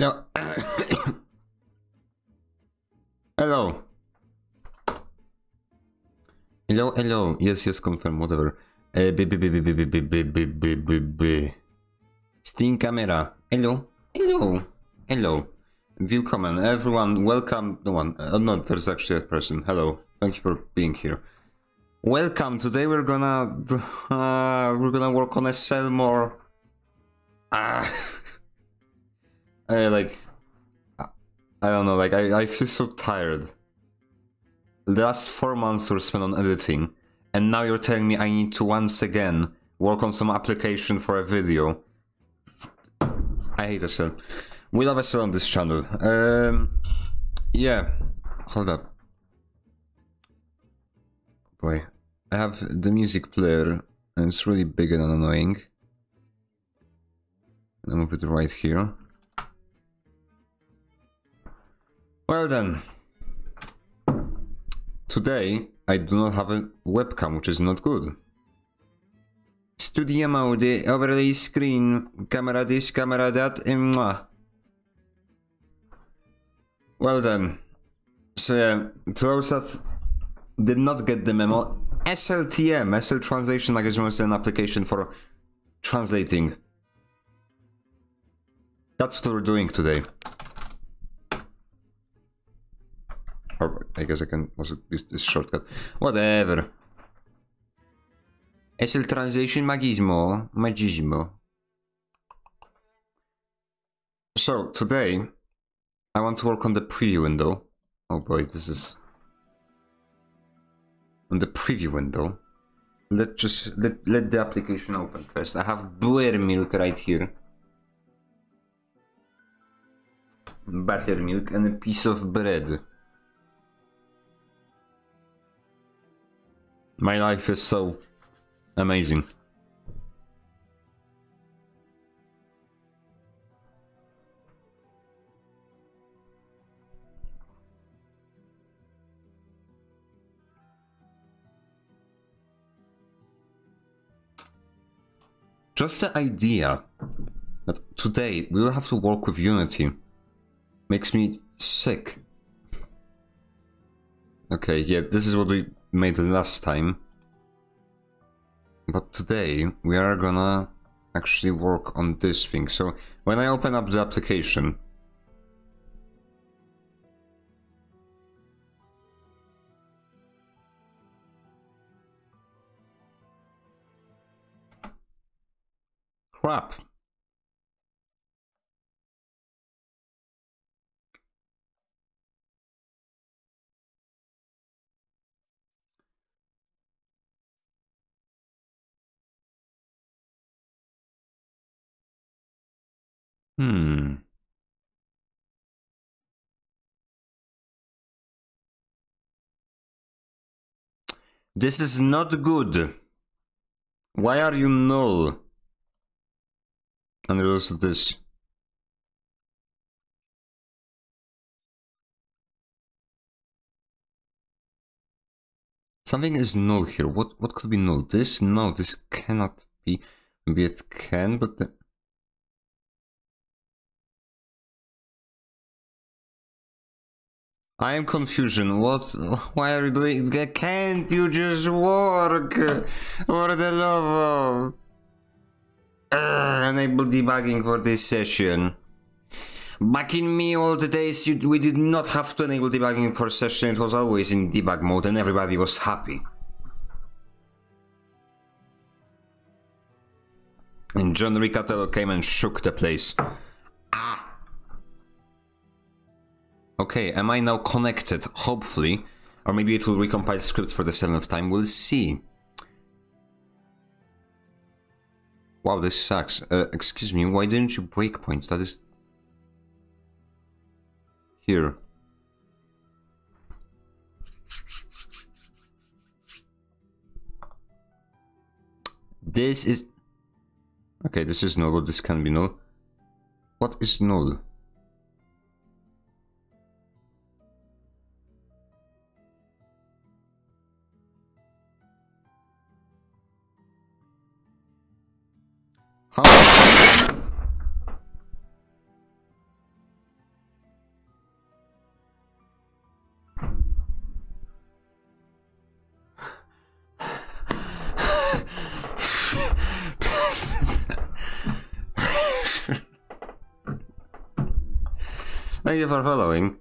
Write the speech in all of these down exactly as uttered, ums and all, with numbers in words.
Hello. Hello. Hello, hello. Yes, yes, confirm, whatever. Uh, b, b, b, b, b, b, b, b, b, b, b. Steam camera. Hello. Hello. Hello. Willkommen, everyone. Welcome. No one. Uh, no, there's actually a person. Hello. Thank you for being here. Welcome. Today we're gonna uh, we're gonna work on S L more. Ah. I like. I don't know. Like I, I feel so tired. The last four months were spent on editing, and now you're telling me I need to once again work on some application for a video. I hate S L. We love S L on this channel. Um, yeah. Hold up. Boy, I have the music player, and it's really big and annoying. I'll move it right here. Well then, today I do not have a webcam, which is not good. Studio mode, overlay screen, camera this, camera that, and mwah. Well then, so yeah, to those that did not get the memo, S L T M, S L Translation Magizmo is an application for translating. That's what we're doing today. Or I guess I can also use this shortcut. Whatever. S L Translation Magizmo. Magizmo. So, today, I want to work on the preview window. Oh boy, this is... On the preview window, let's just let, let the application open first. I have buttermilk right here, buttermilk and a piece of bread. My life is so amazing. Just the idea that today we'll have to work with Unity makes me sick. Okay, yeah, this is what we made the last time. But today we are gonna actually work on this thing. So when I open up the application, crap. Hmm. This is not good. Why are you null? And there's also this. Something is null here. What what could be null? This? No, this cannot be. Maybe it can, but the... I am confusion. What? Why are you doing? Can't you just work? For the love of... Uh, enable debugging for this session. Back in me all the days, you, we did not have to enable debugging for session. It was always in debug mode and everybody was happy. And John Riccitiello came and shook the place. Ah! Okay, am I now connected? Hopefully. Or maybe it will recompile scripts for the seventh time. We'll see. Wow, this sucks. Uh, excuse me, why didn't you breakpoint? That is... Here. This is... Okay, this is null, but this can be null. What is null? Thank you for following.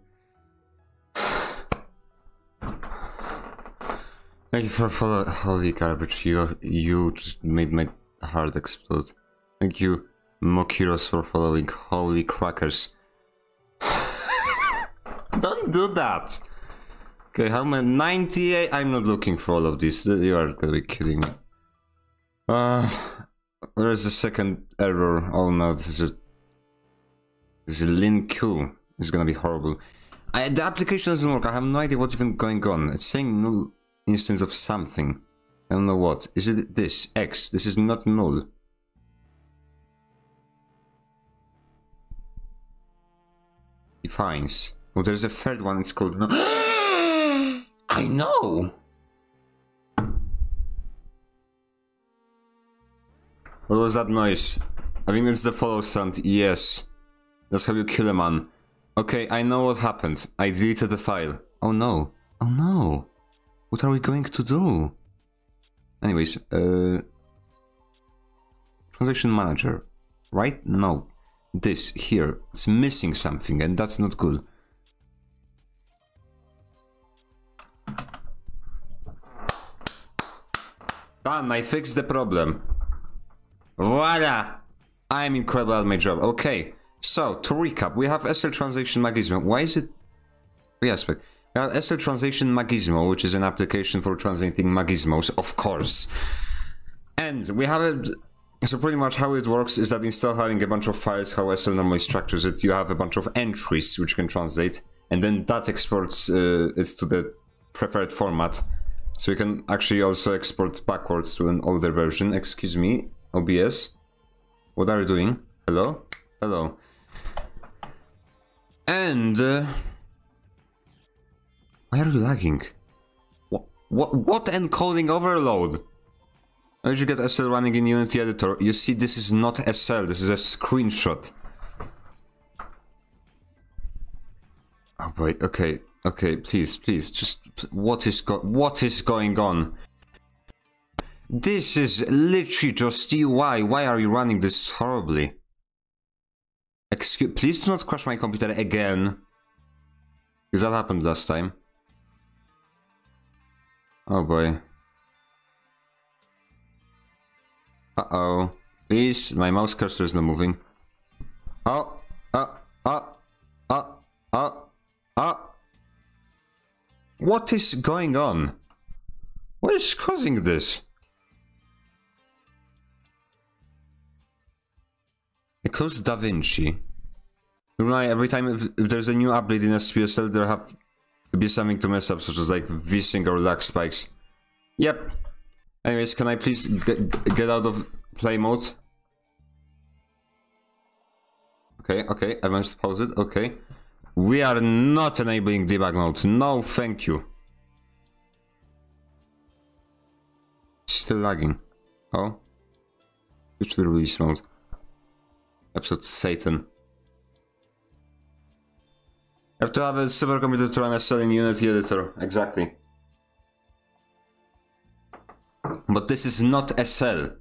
Thank you for follow. Holy garbage, you you just made my heart explode. Thank you, Mokiros, for following. Holy crackers. Don't do that. Okay, how many? ninety-eight. I'm not looking for all of these. You are gonna be kidding me. Uh, where's the second error? Oh no, this is a, this is LinQ. It's gonna be horrible. I, the application doesn't work. I have no idea what's even going on. It's saying null instance of something. I don't know what. Is it this? X. This is not null. Defines. Oh, there's a third one. It's called null. I know! What was that noise? I think it's the follow sound. Yes. That's how you kill a man. Okay, I know what happened. I deleted the file. Oh no. Oh no. What are we going to do? Anyways, uh... transaction manager. Right? No. This, here. It's missing something and that's not good. Done, I fixed the problem. Voila! I'm incredible at my job. Okay. So, to recap, we have S L Translation Magizmo. Why is it... Yes, but... We have S L Translation Magizmo, which is an application for translating Magizmos, of course. And we have a... So pretty much how it works is that instead of having a bunch of files, how S L normally structures it, you have a bunch of entries which you can translate, and then that exports uh, it to the preferred format. So you can actually also export backwards to an older version. Excuse me, O B S. What are you doing? Hello? Hello. And uh, why are you lagging? What, what, what encoding overload? How did you get S L running in Unity editor? You see, this is not S L. This is a screenshot. Oh boy. Okay. Okay. Please, please. Just what is go what is going on? This is literally just U I. Why are you running this horribly? Excuse, please do not crash my computer again. Because that happened last time. Oh boy. Uh-oh. Please, my mouse cursor is not moving. Oh, uh, uh, uh, uh, uh. What is going on? What is causing this? I closed DaVinci. Every time if, if there's a new update in S P S L, there have to be something to mess up, such as like VSync or lag spikes. Yep. Anyways, can I please get, get out of play mode? Okay, okay, I managed to pause it, okay. We are not enabling debug mode, no thank you. Still lagging. Oh. Switch to the release mode. Absolute Satan. I have to have a supercomputer to run S L in Unity editor, exactly. But this is not S L.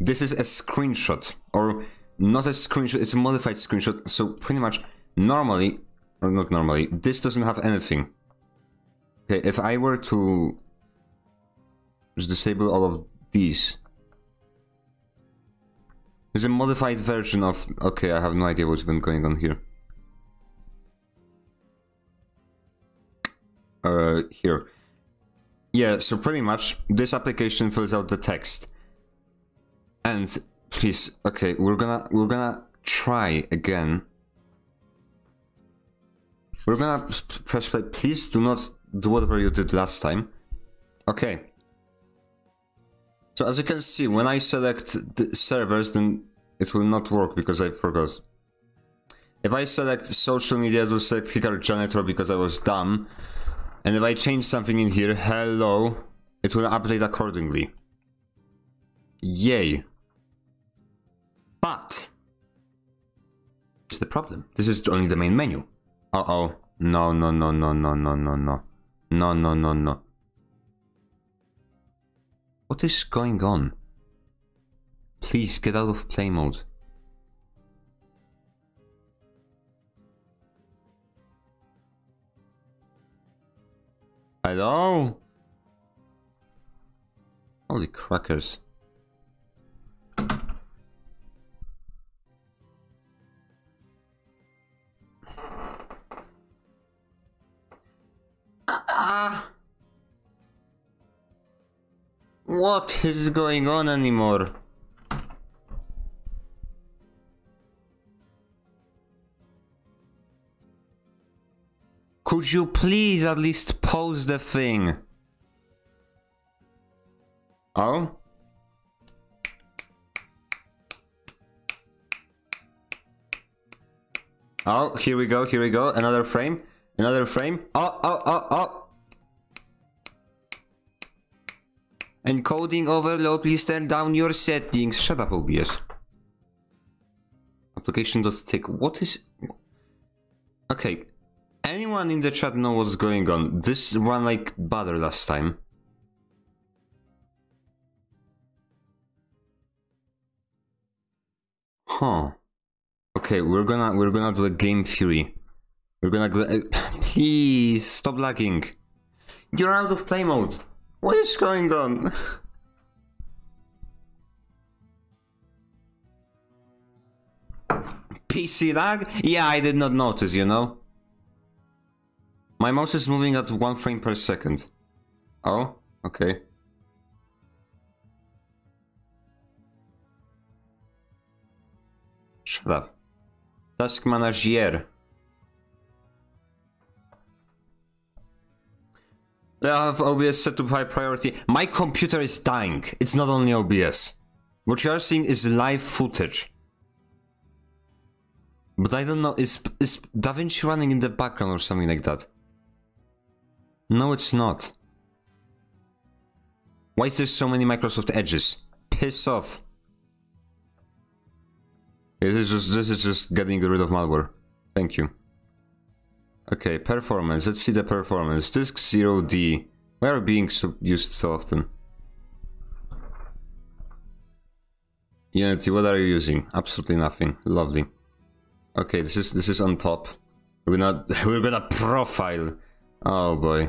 This is a screenshot, or not a screenshot, it's a modified screenshot, so pretty much normally, or not normally, this doesn't have anything. Okay, if I were to just disable all of these. There's a modified version of... Okay, I have no idea what's been going on here. Uh, here. Yeah, so pretty much, this application fills out the text. And, please, okay, we're gonna... We're gonna try again. We're gonna press play. Please do not do whatever you did last time. Okay. So as you can see, when I select the servers, then it will not work because I forgot. If I select social media, it will select Kicker Janitor because I was dumb. And if I change something in here, hello, it will update accordingly. Yay. But it's the problem. This is only the main menu. Uh-oh. No, no, no, no, no, no, no, no. No, no, no, no. What is going on? Please get out of play mode. Hello? Holy crackers. Ah! What is going on anymore? Could you please at least pause the thing? Oh? Oh, here we go, here we go, another frame, another frame, oh, oh, oh, oh! Encoding overload, please turn down your settings. Shut up, O B S. Application.tick, what is... Okay, anyone in the chat know what's going on? This ran like butter last time. Huh. Okay, we're gonna, we're gonna do a game theory. We're gonna... Please, stop lagging. You're out of play mode. What is going on? P C lag? Yeah, I did not notice, you know? My mouse is moving at one frame per second. Oh, okay. Shut up. Task manager. I have O B S set to high priority. My computer is dying. It's not only O B S. What you are seeing is live footage. But I don't know, is, is DaVinci running in the background or something like that? No, it's not. Why is there so many Microsoft Edges? Piss off. This is just, this is just getting rid of malware. Thank you. Okay, performance. Let's see the performance. Disk zero D. Why are being so used so often? Unity, what are you using? Absolutely nothing. Lovely. Okay, this is this is on top. We're not we're gonna profile. Oh boy.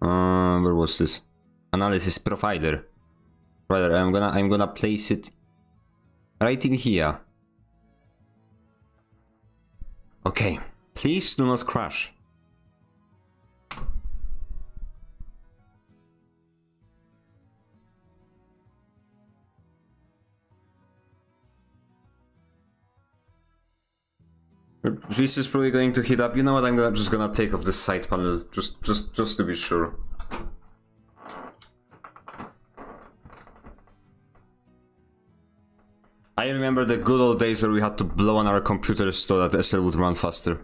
Uh, where was this? Analysis provider. Provider. I'm gonna I'm gonna place it right in here. Okay, please do not crash. This is probably going to heat up. You know what? I'm gonna, just gonna take off the side panel, just, just, just to be sure. I remember the good old days where we had to blow on our computers so that S L would run faster.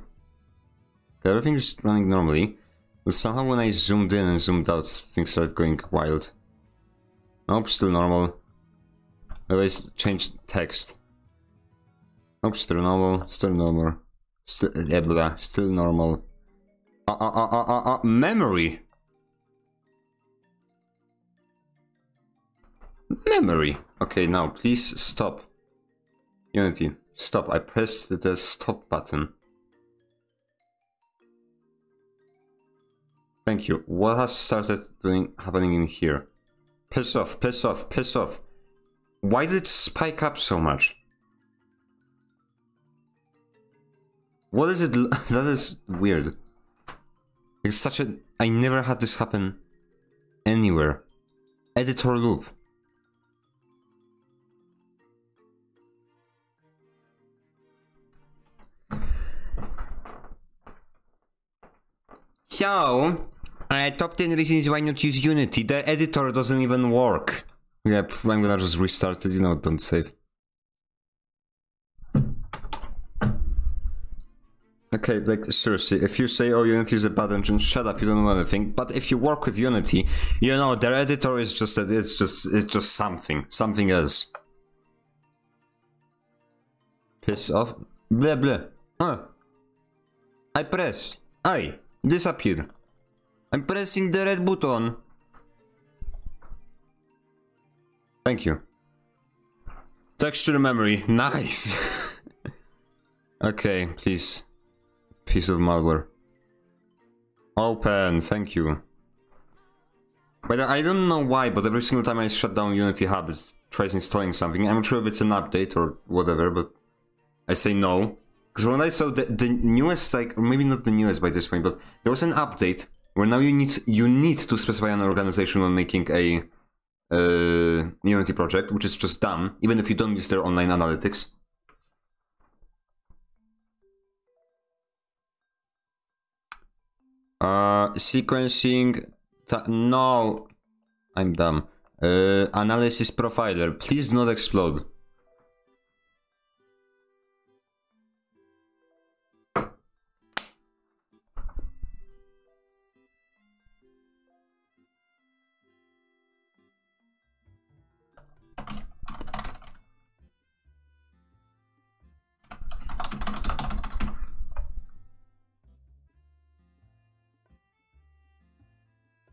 Okay, everything is running normally, but somehow when I zoomed in and zoomed out, things started going wild. Nope, still normal. Always change text. Nope, still normal, still normal. Still, yeah, blah, still normal. Uh, uh, uh, uh, uh, uh, memory! Memory! Okay, now please stop. Unity, stop. I pressed the stop button. Thank you. What has started doing happening in here? Piss off, piss off, piss off. Why did it spike up so much? What is it? That is weird. It's such a... I never had this happen anywhere. Editor loop. So, uh, top ten reasons why not use Unity. The editor doesn't even work. Yep, I'm gonna just restart it, you know, don't save. Okay, like, seriously, if you say, oh, Unity is a bad engine, shut up, you don't know anything. But if you work with Unity, you know, their editor is just, a, it's just, it's just something, something else. Piss off. Blah, blah. Huh. I press. I. Disappear. I'm pressing the red button. Thank you. Texture memory, nice. Okay, please. Piece of malware. Open, thank you. But I don't know why, but every single time I shut down Unity Hub, it tries installing something. I'm not sure if it's an update or whatever, but I say no. Because when I saw the, the newest, like, or maybe not the newest by this point, but there was an update where now you need you need to specify an organization when making a uh, Unity project, which is just dumb, even if you don't use their online analytics. Uh, sequencing... No, I'm dumb. Uh, analysis profiler, please do not explode.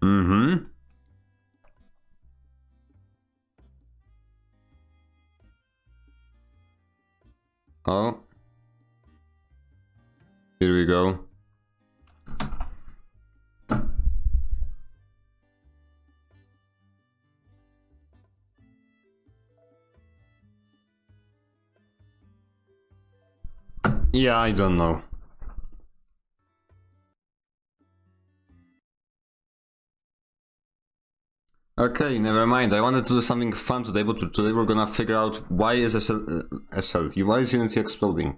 Mm-hmm. Oh. Here we go. Yeah, I don't know. Okay, never mind. I wanted to do something fun today, but today we're gonna figure out why is S L, uh, S L why is Unity exploding?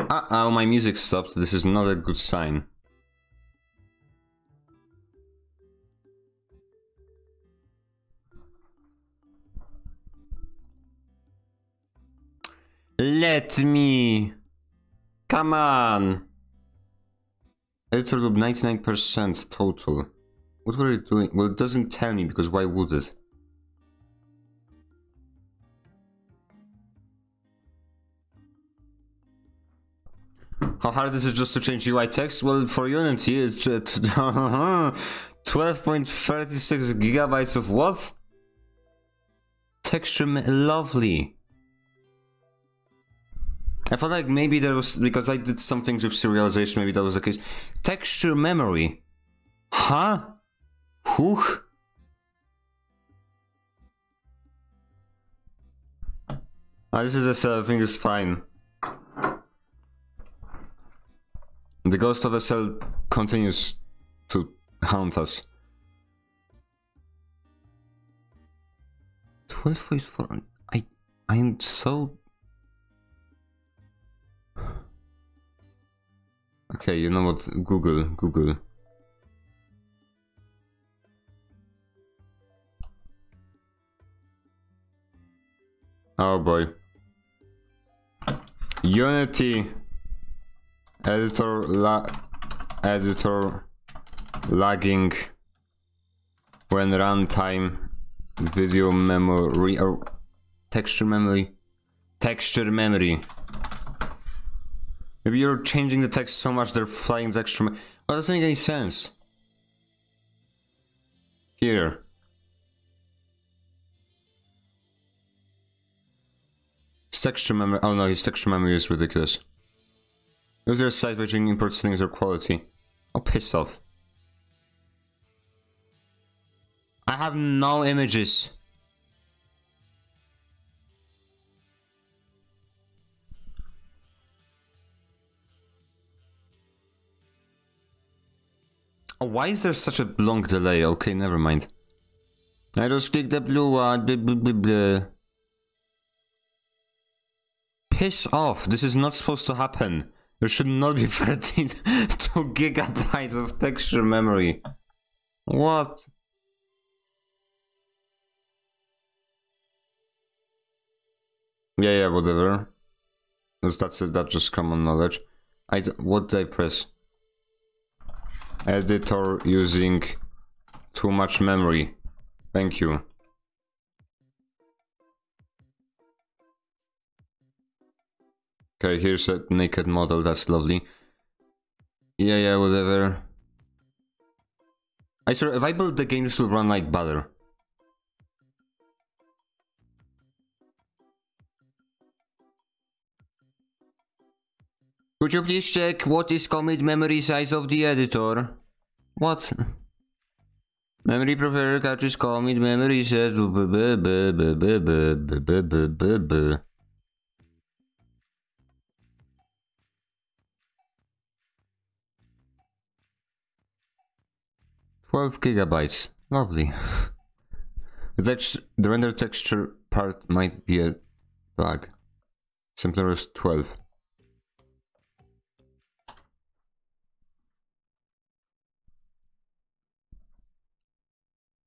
Uh oh, my music stopped. This is not a good sign. Let me. Come on. Editor loop ninety-nine percent total. What were you doing? Well, it doesn't tell me because why would it? How hard is it just to change U I text? Well, for Unity, it's twelve point three six gigabytes of what? Texture, lovely. I felt like maybe there was, because I did some things with serialization, maybe that was the case. Texture memory. Huh? Whew. Ah, this is a S L, I think it's fine. The ghost of S L continues to haunt us. twelve point four, I, I am so... Okay, you know what? Google, Google. Oh boy. Unity editor la editor lagging when runtime video memory or texture memory texture memory. Maybe you're changing the text so much they're flying the extra. Well, that doesn't make any sense. Here. His texture memory. Oh no, his texture memory is ridiculous. Use your site by changing import settings or quality. Oh, piss off. I have no images. Oh, why is there such a long delay? Okay, never mind. I just clicked the blue one. Blah, blah, blah, blah. Piss off. This is not supposed to happen. There should not be thirteen two gigabytes of texture memory. What? Yeah, yeah, whatever. That's, that's it. That's just common knowledge. I d what did I press? Editor using too much memory. Thank you. Okay, here's a naked model. That's lovely. Yeah, yeah, whatever. I swear, if I build the game, this will run like butter. Could you please check what is commit memory size of the editor? What? Memory preparer cartridge commit memory set. twelve gigabytes. Lovely. The, text, the render texture part might be a bug. Simpler as twelve.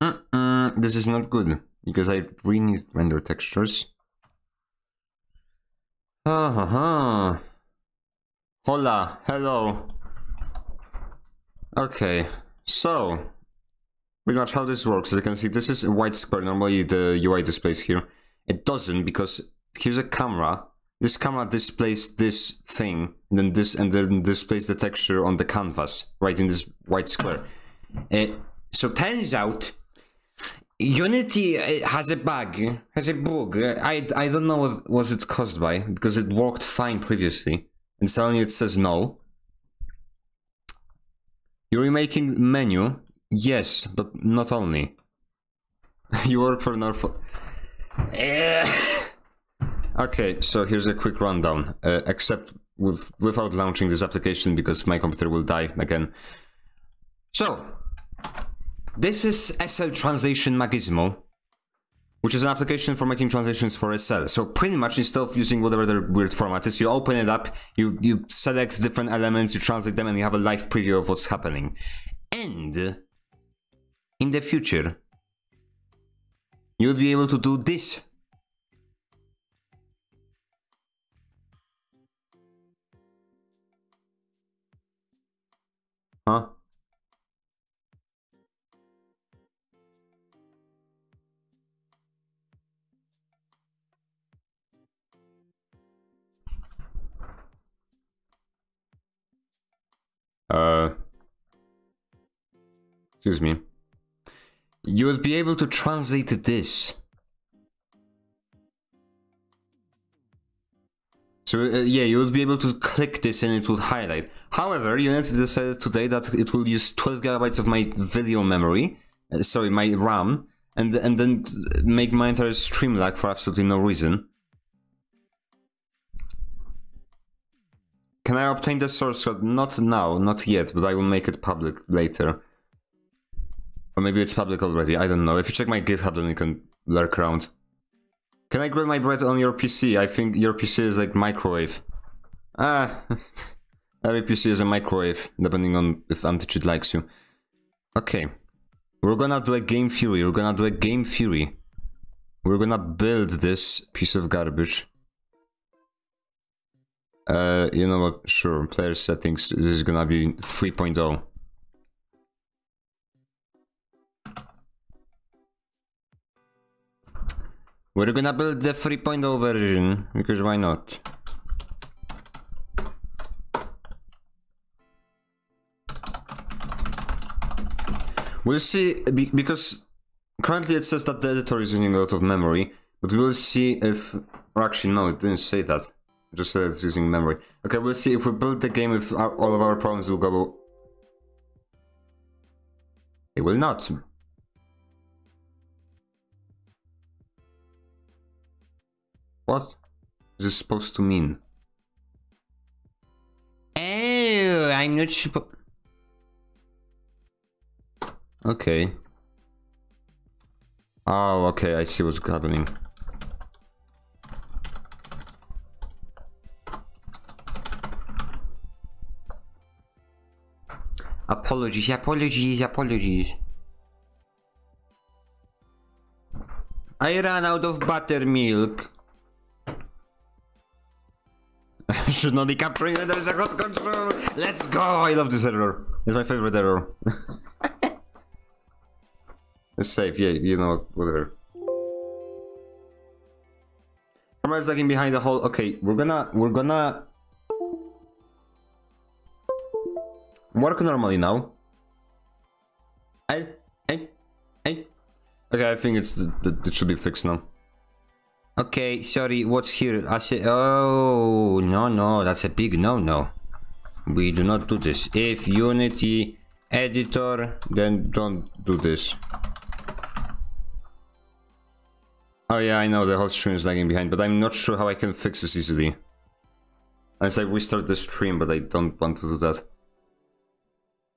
Mm-mm, this is not good, because I really need render textures. Ah, ha, ha. Hola, hello. Okay, so pretty much how this works, as you can see, this is a white square. Normally the U I displays here. It doesn't, because here's a camera. This camera displays this thing, and then this, and then displays the texture on the canvas, right in this white square. It, so turns out Unity has a bug, has a bug. I, I don't know what was it caused by, because it worked fine previously, and suddenly it says no. You're remaking menu, yes, but not only. You work for Norfolk. Okay, so here's a quick rundown, uh, except with, without launching this application, because my computer will die again. So. This is S L Translation Magizmo, which is an application for making translations for S L. So pretty much, instead of using whatever the weird format is, you open it up, you, you select different elements, you translate them, and you have a live preview of what's happening. And in the future, you'll be able to do this. Huh? Uh, excuse me. You will be able to translate this. So uh, yeah, you will be able to click this and it will highlight. However, Unity decided today that it will use twelve gigabytes of my video memory, uh, sorry, my RAM, and and then make my entire stream lag for absolutely no reason. Can I obtain the source code? Not now, not yet, but I will make it public later. Or maybe it's public already, I don't know. If you check my GitHub, then you can lurk around. Can I grill my bread on your P C? I think your P C is like microwave. Ah, every P C is a microwave, depending on if anti-cheat likes you. Okay, we're gonna do a game theory, we're gonna do a game theory. We're gonna build this piece of garbage. Uh, you know what, sure, player settings, this is gonna be three point oh. We're gonna build the three point oh version, because why not? We'll see, be because currently it says that the editor is using a lot of memory, but we'll see if... Or actually, no, it didn't say that. Just said it's using memory. Okay, we'll see if we build the game if all of our problems will go... It will not. What is this supposed to mean? Oh, I'm not supposed... Okay. Oh, okay, I see what's happening. Apologies, apologies, apologies. I ran out of buttermilk. I should not be capturing when there's a hot control. Let's go! I love this error. It's my favorite error. It's safe, yeah, you know, whatever. Camera's lagging behind the hole. Okay, we're gonna, we're gonna... work normally now. I, I, I. Okay, I think it's the, the, it should be fixed now. Okay, sorry, what's here? I say, oh, no, no, that's a big no-no. We do not do this. If Unity editor, then don't do this. Oh yeah, I know the whole stream is lagging behind, but I'm not sure how I can fix this easily. It's like restart the stream, but I don't want to do that.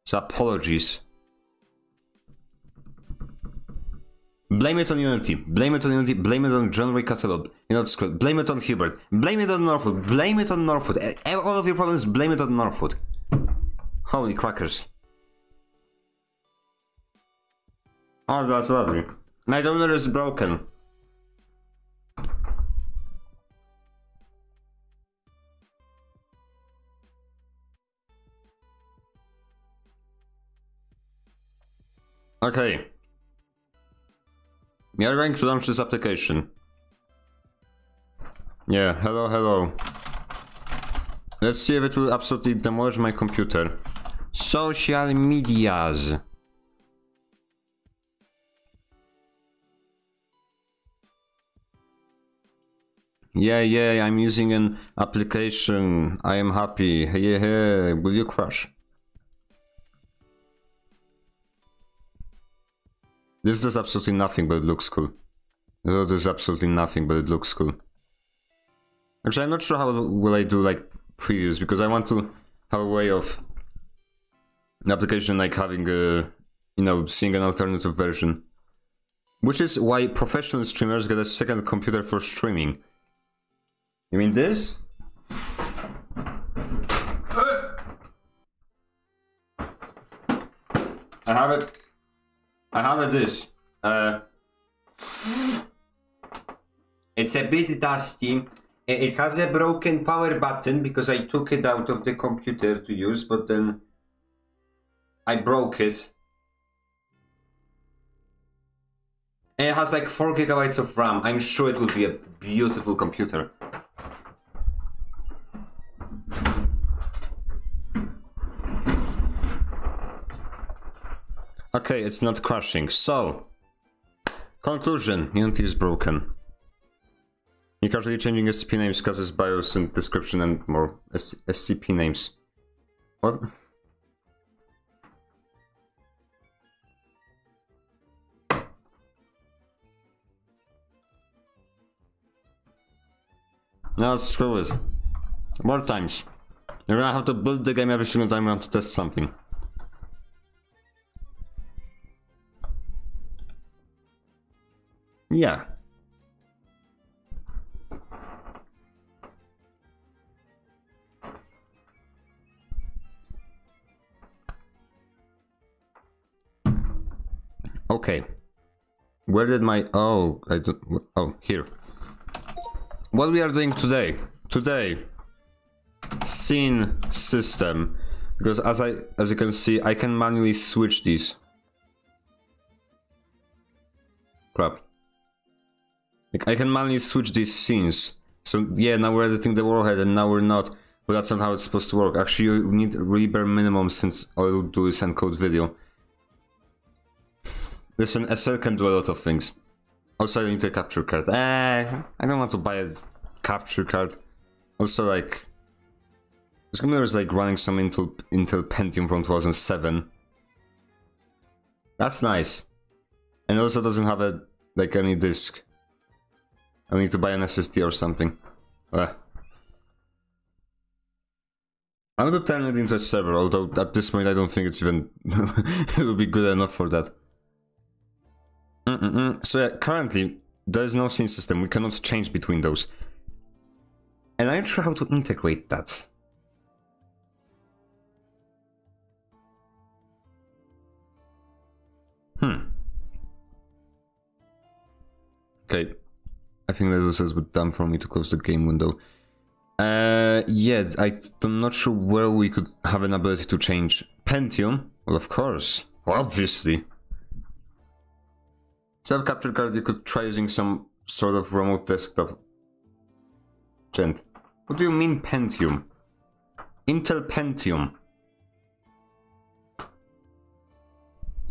So apologies. Blame it on Unity, blame it on Unity, blame it on John Riccitiello, you know, blame it on Hubert, blame it on Norfolk, blame it on Norfolk, all of your problems, blame it on Norfolk. Holy crackers. Oh, that's lovely. My donor is broken. Okay. We are going to launch this application. Yeah, hello, hello. Let's see if it will absolutely demolish my computer. Social medias. Yeah, yeah, I'm using an application. I am happy. Hey, hey, will you crash? This does absolutely nothing, but it looks cool. This does absolutely nothing, but it looks cool. Actually, I'm not sure how will I do like previews, because I want to have a way of an application like having a, you know, seeing an alternative version. Which is why professional streamers get a second computer for streaming. You mean this? I have it. I have this. Uh, it's a bit dusty. It has a broken power button because I took it out of the computer to use, but then I broke it. And it has like four gigabytes of RAM. I'm sure it will be a beautiful computer. Okay, it's not crashing, so... Conclusion, Unity is broken. You're casually changing S C P names, classes, BIOS, and description, and more. S C P names. What? No, screw it. More times. You're gonna have to build the game every single time you want to test something. Yeah. Okay. Where did my... Oh, I don't... Oh, here. What we are doing today. Today. Scene system. Because as I... as you can see, I can manually switch these. Crap. Like, I can manually switch these scenes. So yeah, now we're editing the warhead and now we're not. But that's not how it's supposed to work. Actually, you need really bare minimum since all it'll do is encode video. Listen, S L can do a lot of things. Also, I need a capture card. Eh, I don't want to buy a capture card. Also, like... this computer is like running some Intel, Intel Pentium from two thousand seven. That's nice. And it also doesn't have a, like any disk. I need to buy an S S D or something. Ugh. I'm going to turn it into a server, although at this point I don't think it's even... it'll be good enough for that. Mm-mm-mm. So yeah, currently there is no scene system, we cannot change between those. And I'm not sure how to integrate that. Hmm. Okay. I think that was a bit dumb for me to close the game window. Uh, yeah, I, I'm not sure where we could have an ability to change Pentium. Well, of course. Well, obviously. Self-capture card, you could try using some sort of remote desktop. Gent. What do you mean Pentium? Intel Pentium.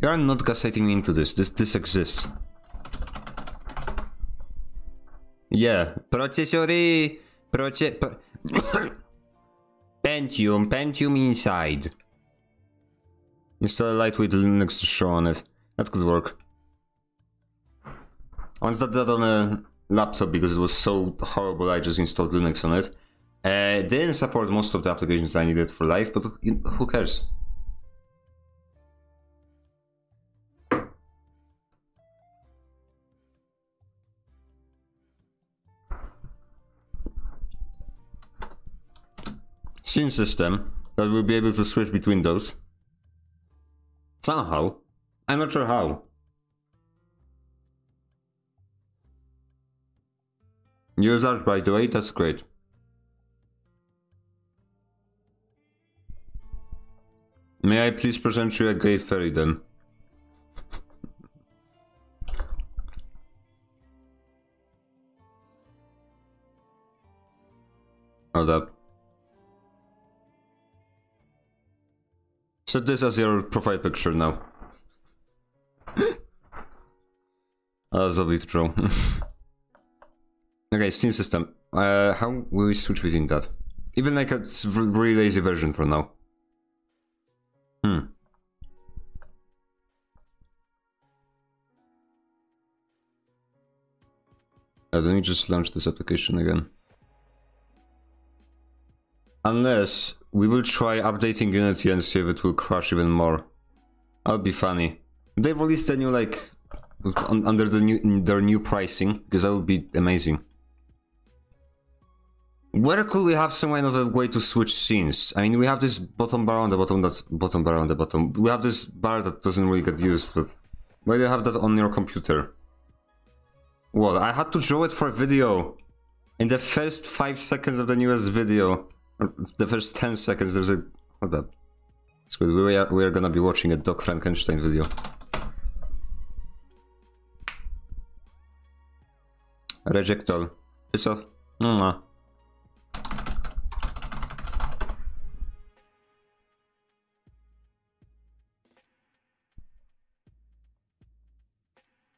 You are not gaslighting me into this. This this exists. Yeah. Processori... Proce... Pro Pentium. Pentium inside. Install a light with Linux to show on it. That could work. I once did that on a laptop because it was so horrible I just installed Linux on it. Uh, didn't support most of the applications I needed for life, but who cares? Sim system that will be able to switch between those. Somehow. I'm not sure how. Use art, by the way, that's great. May I please present you a Grey Fairy then? Hold up. Set this as your profile picture now. That's a bit true. Okay, scene system. Uh, how will we switch between that? Even like a really lazy version for now. Hmm. Uh, let me just launch this application again. Unless we will try updating Unity and see if it will crash even more. That'll be funny. They've released a new like on, under the new their new pricing because that would be amazing. Where could we have some kind of a way to switch scenes? I mean, we have this bottom bar on the bottom, that's bottom bar on the bottom. We have this bar that doesn't really get used, but why do you have that on your computer? Well, I had to draw it for a video. In the first five seconds of the newest video, or the first ten seconds, there's a... Hold up. It's good, we are, we are gonna be watching a Doc Frankenstein video. Reject all. Piss off. Mwah.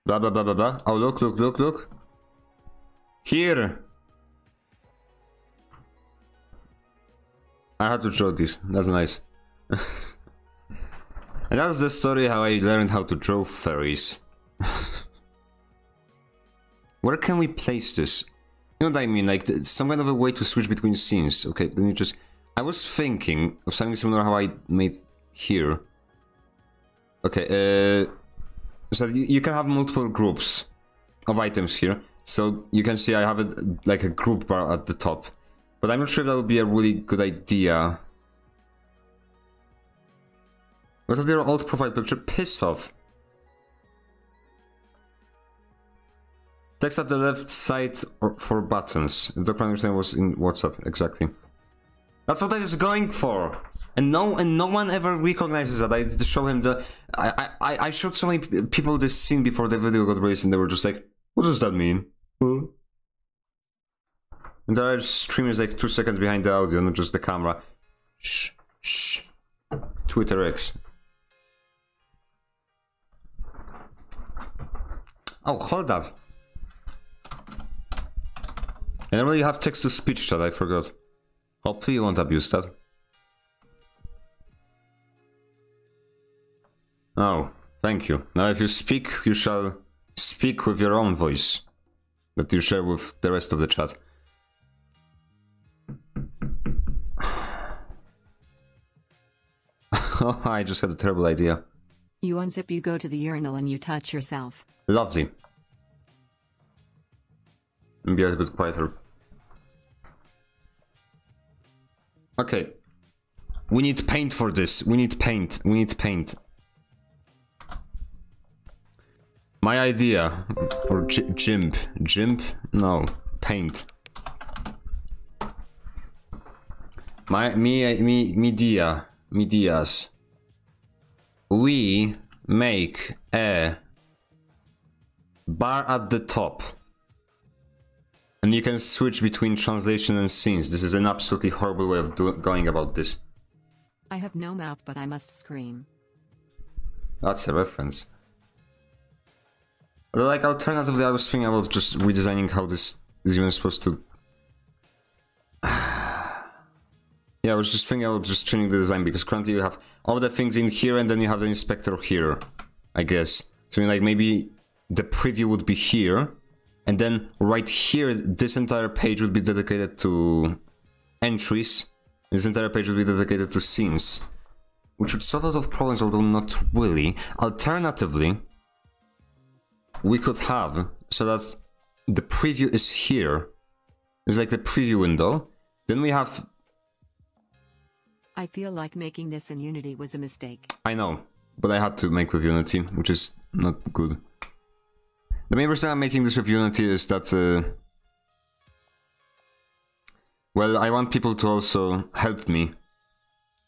Blah blah blah blah blah. Oh look, look, look, look. Here! I had to draw this, that's nice. And that's the story how I learned how to draw fairies. Where can we place this? You know what I mean, like some kind of a way to switch between scenes. Okay, let me just... I was thinking of something similar how I made here. Okay, uh... so you can have multiple groups of items here. So you can see I have it like a group bar at the top. But I'm not sure if that would be a really good idea. What is your old profile picture? Piss off. Text at the left side for buttons. The Documentation was in WhatsApp, exactly. That's what I was going for, and no, and no one ever recognizes that. I show him the, I, I, I showed so many people this scene before the video got released, and they were just like, "What does that mean?" Huh? And there are streamers like two seconds behind the audio, not just the camera. Shh, shh. Twitter X. Oh, hold up. I normally have text to speech chat. I forgot. Hopefully you won't abuse that. Oh, thank you. Now if you speak, you shall speak with your own voice that you share with the rest of the chat. Oh, I just had a terrible idea. You unzip, you go to the urinal and you touch yourself. Lovely. Be a bit quieter. Okay, we need paint for this, we need paint, we need paint. My idea, or GIMP, GIMP, no, paint. My, me, me, media, medias. We make a bar at the top. And you can switch between translation and scenes. This is an absolutely horrible way of do going about this. I have no mouth, but I must scream. That's a reference. But like, alternatively, I was thinking about just redesigning how this is even supposed to... Yeah, I was just thinking about just changing the design, because currently you have all the things in here and then you have the inspector here, I guess. So like, maybe the preview would be here, and then right here, this entire page would be dedicated to entries. This entire page would be dedicated to scenes, which would solve a lot of problems, although not really. Alternatively, we could have so that the preview is here. It's like the preview window. Then we have... I feel like making this in Unity was a mistake. I know, but I had to make with Unity, which is not good. The main reason I'm making this with Unity is that... Uh, well, I want people to also help me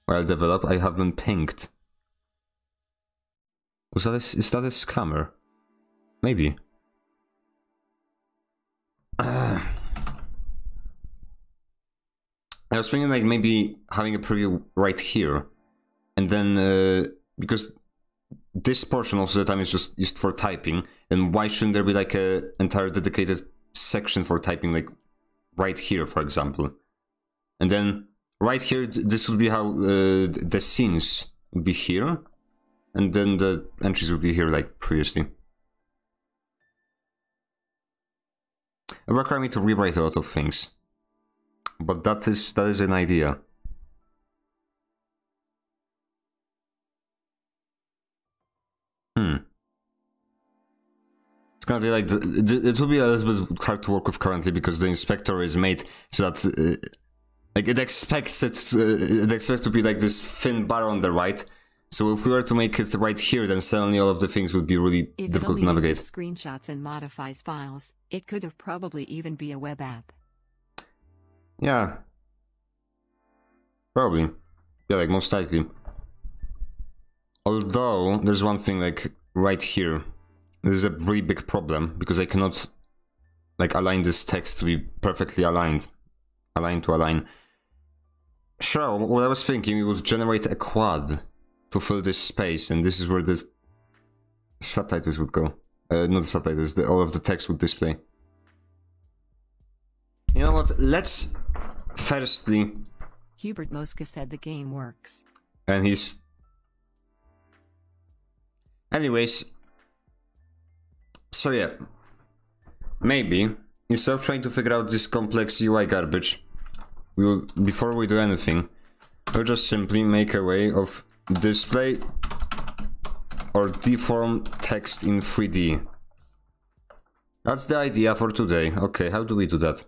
while I develop. I have been pinged. Was that a, is that a scammer? Maybe. Uh, I was thinking like maybe having a preview right here, and then uh, because this portion also the time is just used for typing, and why shouldn't there be like a entire dedicated section for typing, like right here, for example? And then right here, this would be how uh, the scenes would be here, and then the entries would be here like previously. It requires me to rewrite a lot of things, but that is that is an idea. Hmm. It's gonna be like the, the, it will be a little bit hard to work with currently, because the inspector is made so that uh, like it expects it uh, it expects to be like this thin bar on the right. So if we were to make it right here, then suddenly all of the things would be really if difficult to navigate. If only uses screenshots and modifies files, it could have probably even be a web app. Yeah. Probably. Yeah, like most likely. Although, there's one thing like right here. This is a really big problem, because I cannot like align this text to be perfectly aligned. Align to align. Sure, what I was thinking, we would generate a quad to fill this space, and this is where the subtitles would go. Uh, not the subtitles, the, all of the text would display. You know what, let's firstly... Hubert Mosca said the game works. And he's... Anyways... So yeah. Maybe, instead of trying to figure out this complex U I garbage, we will, before we do anything, we'll just simply make a way of... display or deform text in three D. That's the idea for today. Okay, how do we do that?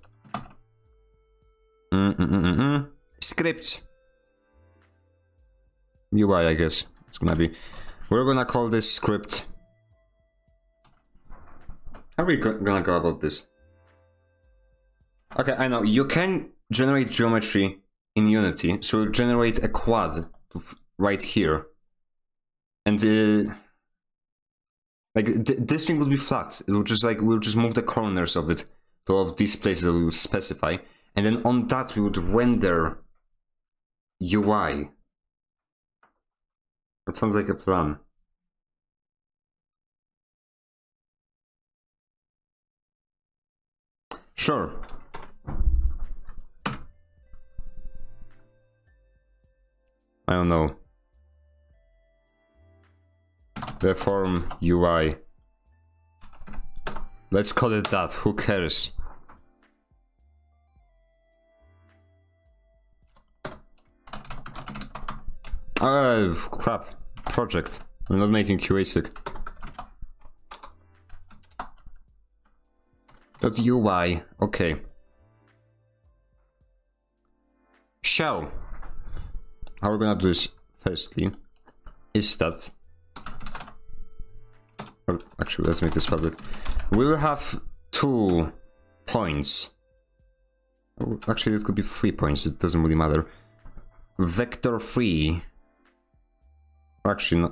Mm -mm -mm -mm. Script. U I, I guess. It's gonna be... We're gonna call this script. How are we go gonna go about this? Okay, I know. You can generate geometry in Unity, so we'll generate a quad to... right here, and uh, like th this thing would be flat. It would just like we'll just move the corners of it to all of these places that we would specify, and then on that we would render U I. That sounds like a plan. Sure. I don't know. The form U I. Let's call it that, who cares? Oh crap, project. I'm not making Q A sick. Dot U I, okay. Show. How we're gonna do this firstly is that... Actually, let's make this public. We will have two points. Actually, it could be three points. It doesn't really matter. Vector three. Actually, not.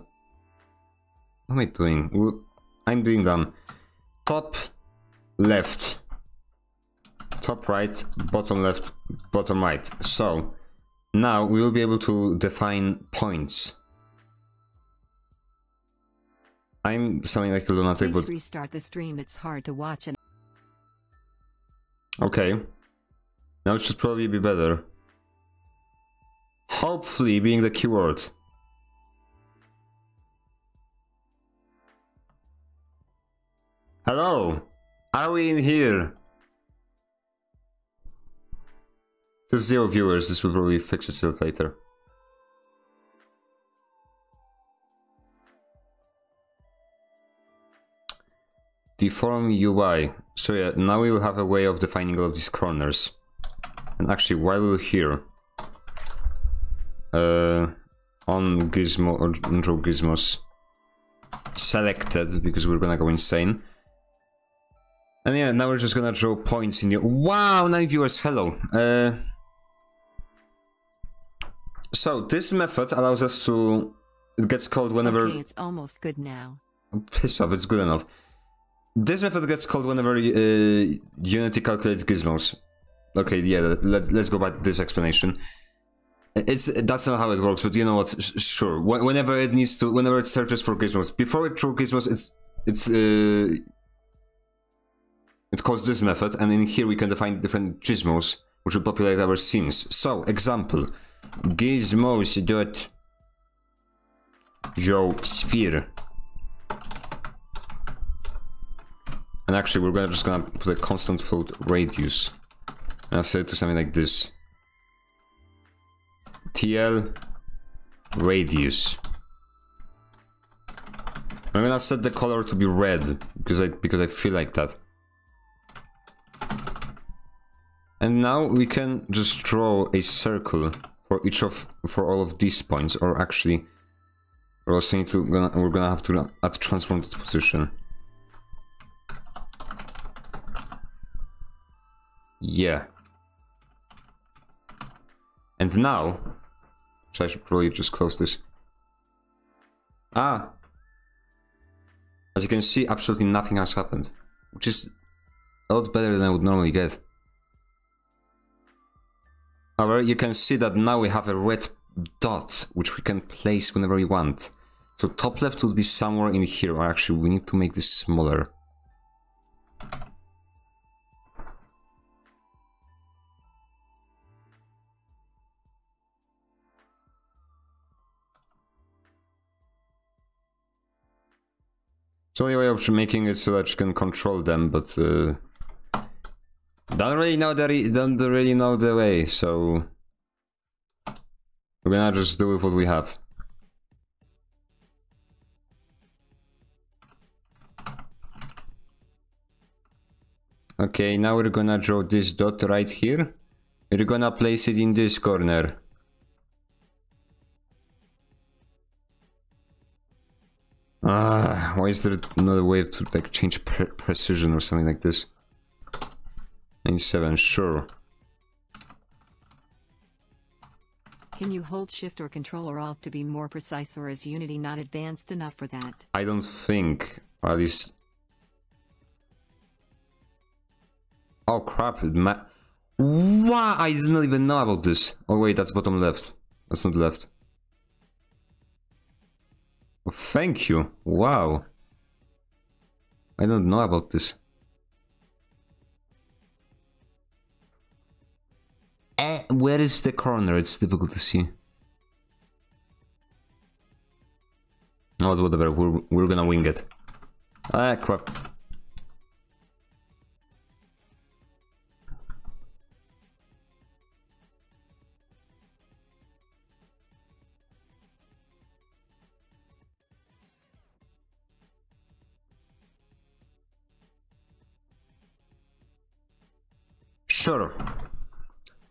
What am I doing? I'm doing them. Top left, top right, bottom left, bottom right. So now we will be able to define points. I'm something like a lunatic, but... Please restart the stream, it's hard to watch and... Okay. Now it should probably be better. Hopefully being the keyword. Hello! Are we in here? There's zero viewers, this will probably fix itself later. Deform U I. So yeah, now we will have a way of defining all of these corners. And actually, while we're here, uh, on Gizmo or draw Gizmos selected, because we're gonna go insane. And yeah, now we're just gonna draw points in the... Wow, nine viewers, hello! Uh, so this method allows us to... It gets called whenever... Okay, it's almost good now. Piss off, it's good enough. This method gets called whenever uh, Unity calculates gizmos. Okay, yeah, let, let's go back to this explanation. It's that's not how it works, but you know what? Sure, whenever it needs to, whenever it searches for gizmos, before it drew gizmos, it's it's uh, it calls this method, and in here we can define different gizmos which will populate our scenes. So, example, gizmos dot geosphere. And actually, we're gonna just gonna put a constant float radius, and I'll set it to something like this: T L radius. I'm gonna set the color to be red because I because I feel like that. And now we can just draw a circle for each of for all of these points, or actually, we're also need to gonna, we're gonna have to add transform to the position. Yeah. And now, which I should probably just close this. Ah! As you can see, absolutely nothing has happened, which is a lot better than I would normally get. However, you can see that now we have a red dot, which we can place whenever we want. So top left will be somewhere in here, or actually we need to make this smaller. It's only way of making it so that you can control them, but uh, don't really know the re don't really know the way, so we're gonna just do with what we have. Okay, now we're gonna draw this dot right here. We're gonna place it in this corner. Ah, why is there another way to like change pre precision or something like this? ninety-seven, sure. Can you hold shift or control or alt to be more precise, or is Unity not advanced enough for that? I don't think, or at least... Oh crap, it ma- Wow, I didn't even know about this. Oh wait, that's bottom left. That's not left. Thank you. Wow. I don't know about this. Eh, where is the corner? It's difficult to see. Oh, whatever. We're, we're gonna wing it. Ah, crap. Sure.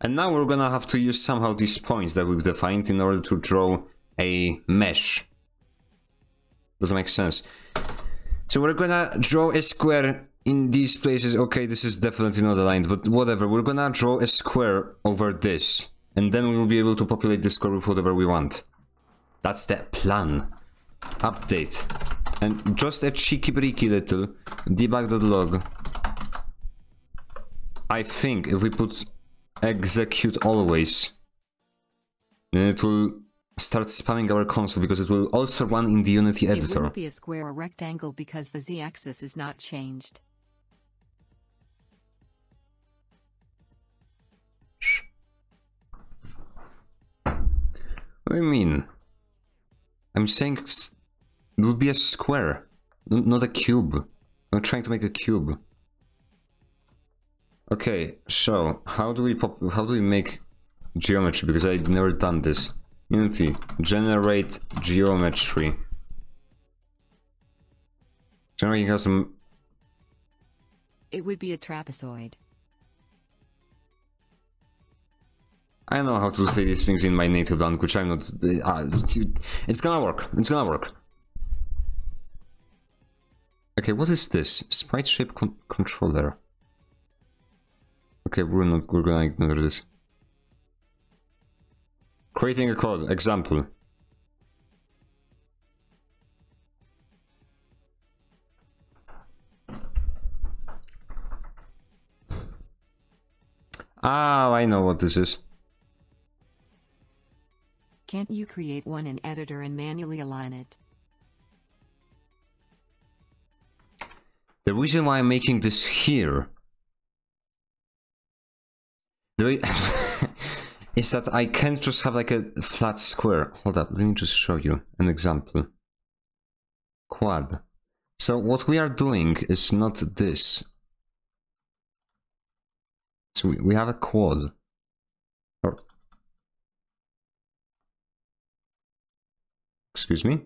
And now we're gonna have to use somehow these points that we've defined in order to draw a mesh. Doesn't make sense. So we're gonna draw a square in these places. Okay, this is definitely not aligned, but whatever. We're gonna draw a square over this. And then we will be able to populate the square with whatever we want. That's the plan. Update. And just a cheeky-breaky little debug dot log. I think if we put execute always, then it will start spamming our console, because it will also run in the Unity editor. It won't be a square or rectangle because the z-axis is not changed. Shh. What do you mean? I'm saying it would be a square, not a cube. I'm trying to make a cube. Okay, so how do we pop, how do we make geometry? Because I've never done this. Unity, generate geometry. Generating us some. It would be a trapezoid. I know how to say these things in my native language. I'm not. Uh, it's gonna work. It's gonna work. Okay, what is this? Sprite shape con controller. Okay, we're not. We're gonna ignore this. Creating a code example. Ah, oh, I know what this is. Can't you create one in editor and manually align it? The reason why I'm making this here, the is that I can't just have like a flat square. Hold up, let me just show you an example. Quad. So what we are doing is not this. So we, we have a quad. Or, excuse me?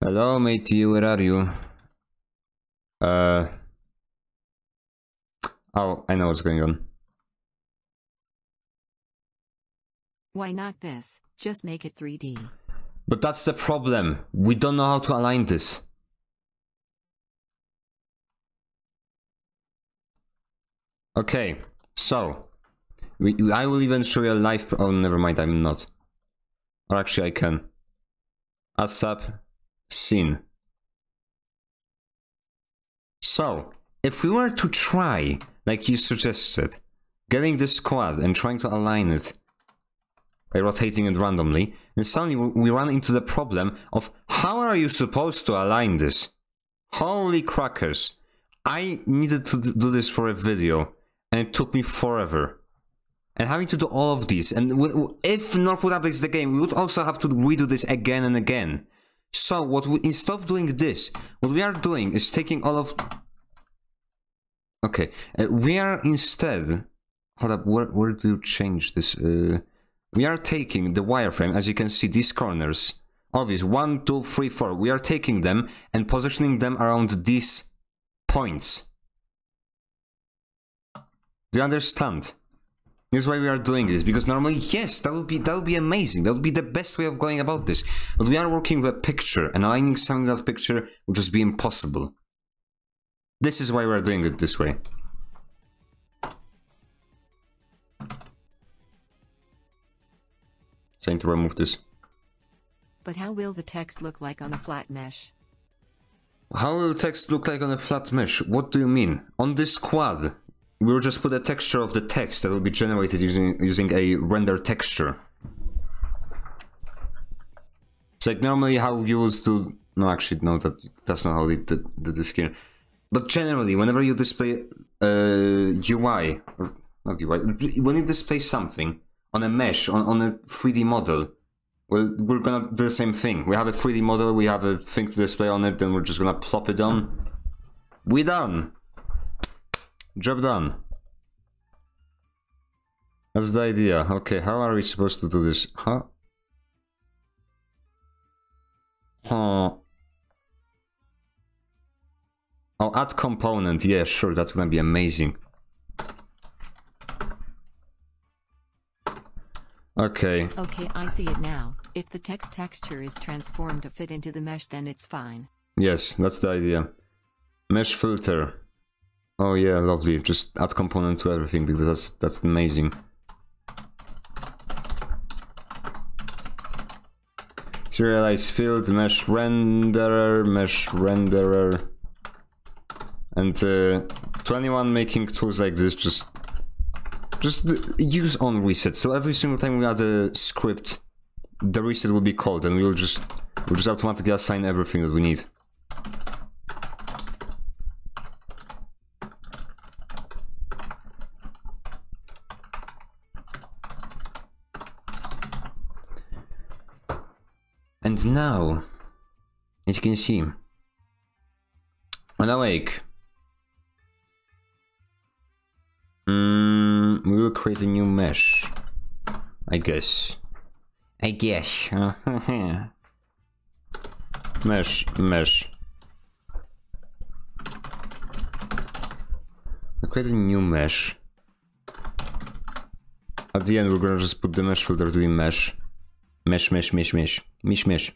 Hello, matey, where are you? Uh... Oh, I know what's going on. Why not this? Just make it three D. But that's the problem. We don't know how to align this. Okay, so we, I will even show you a live. Oh, never mind. I'm not. Or actually, I can. ASAP scene. So, if we were to try, like you suggested, getting this quad and trying to align it by rotating it randomly, and suddenly we run into the problem of how are you supposed to align this? Holy crackers! I needed to do this for a video, and it took me forever. And having to do all of these, and if Norfolk updates the game, we would also have to redo this again and again. So what we, instead of doing this, what we are doing is taking all of... Okay, uh, we are instead... Hold up, where, where do you change this? Uh... We are taking the wireframe, as you can see, these corners. Obvious, one, two, three, four. We are taking them and positioning them around these points. Do you understand? This is why we are doing this, because normally, yes, that would be that would be amazing. That would be the best way of going about this. But we are working with a picture, and aligning something with that picture would just be impossible. This is why we are doing it this way. Trying to remove this. But how will the text look like on a flat mesh? How will the text look like on a flat mesh? What do you mean? On this quad, we'll just put a texture of the text that will be generated using using a render texture. It's like normally how you would do... No, actually, no, that that's not how they did, did this here. But generally, whenever you display uh, U I, or not U I, when you display something, on a mesh, on, on a three D model. Well, we're gonna do the same thing. We have a three D model, we have a thing to display on it, then we're just gonna plop it on. We done! Job done. That's the idea. Okay, how are we supposed to do this? Huh? Huh. Oh, add component. Yeah, sure, that's gonna be amazing. Okay. Okay, I see it now. If the text texture is transformed to fit into the mesh, then it's fine. Yes, that's the idea. Mesh filter. Oh yeah, lovely. Just add component to everything, because that's that's amazing. Serialize field, mesh renderer, mesh renderer. And uh, twenty-one making tools like this just Just use on reset. So every single time we add a script, the reset will be called, and we'll just we'll just automatically assign everything that we need. And now, as you can see, when awake, mm, we will create a new mesh, I guess. I guess. mesh, mesh. We'll create a new mesh. At the end, we're gonna just put the mesh filter to be mesh. Mesh, mesh, mesh, mesh, mesh, mesh.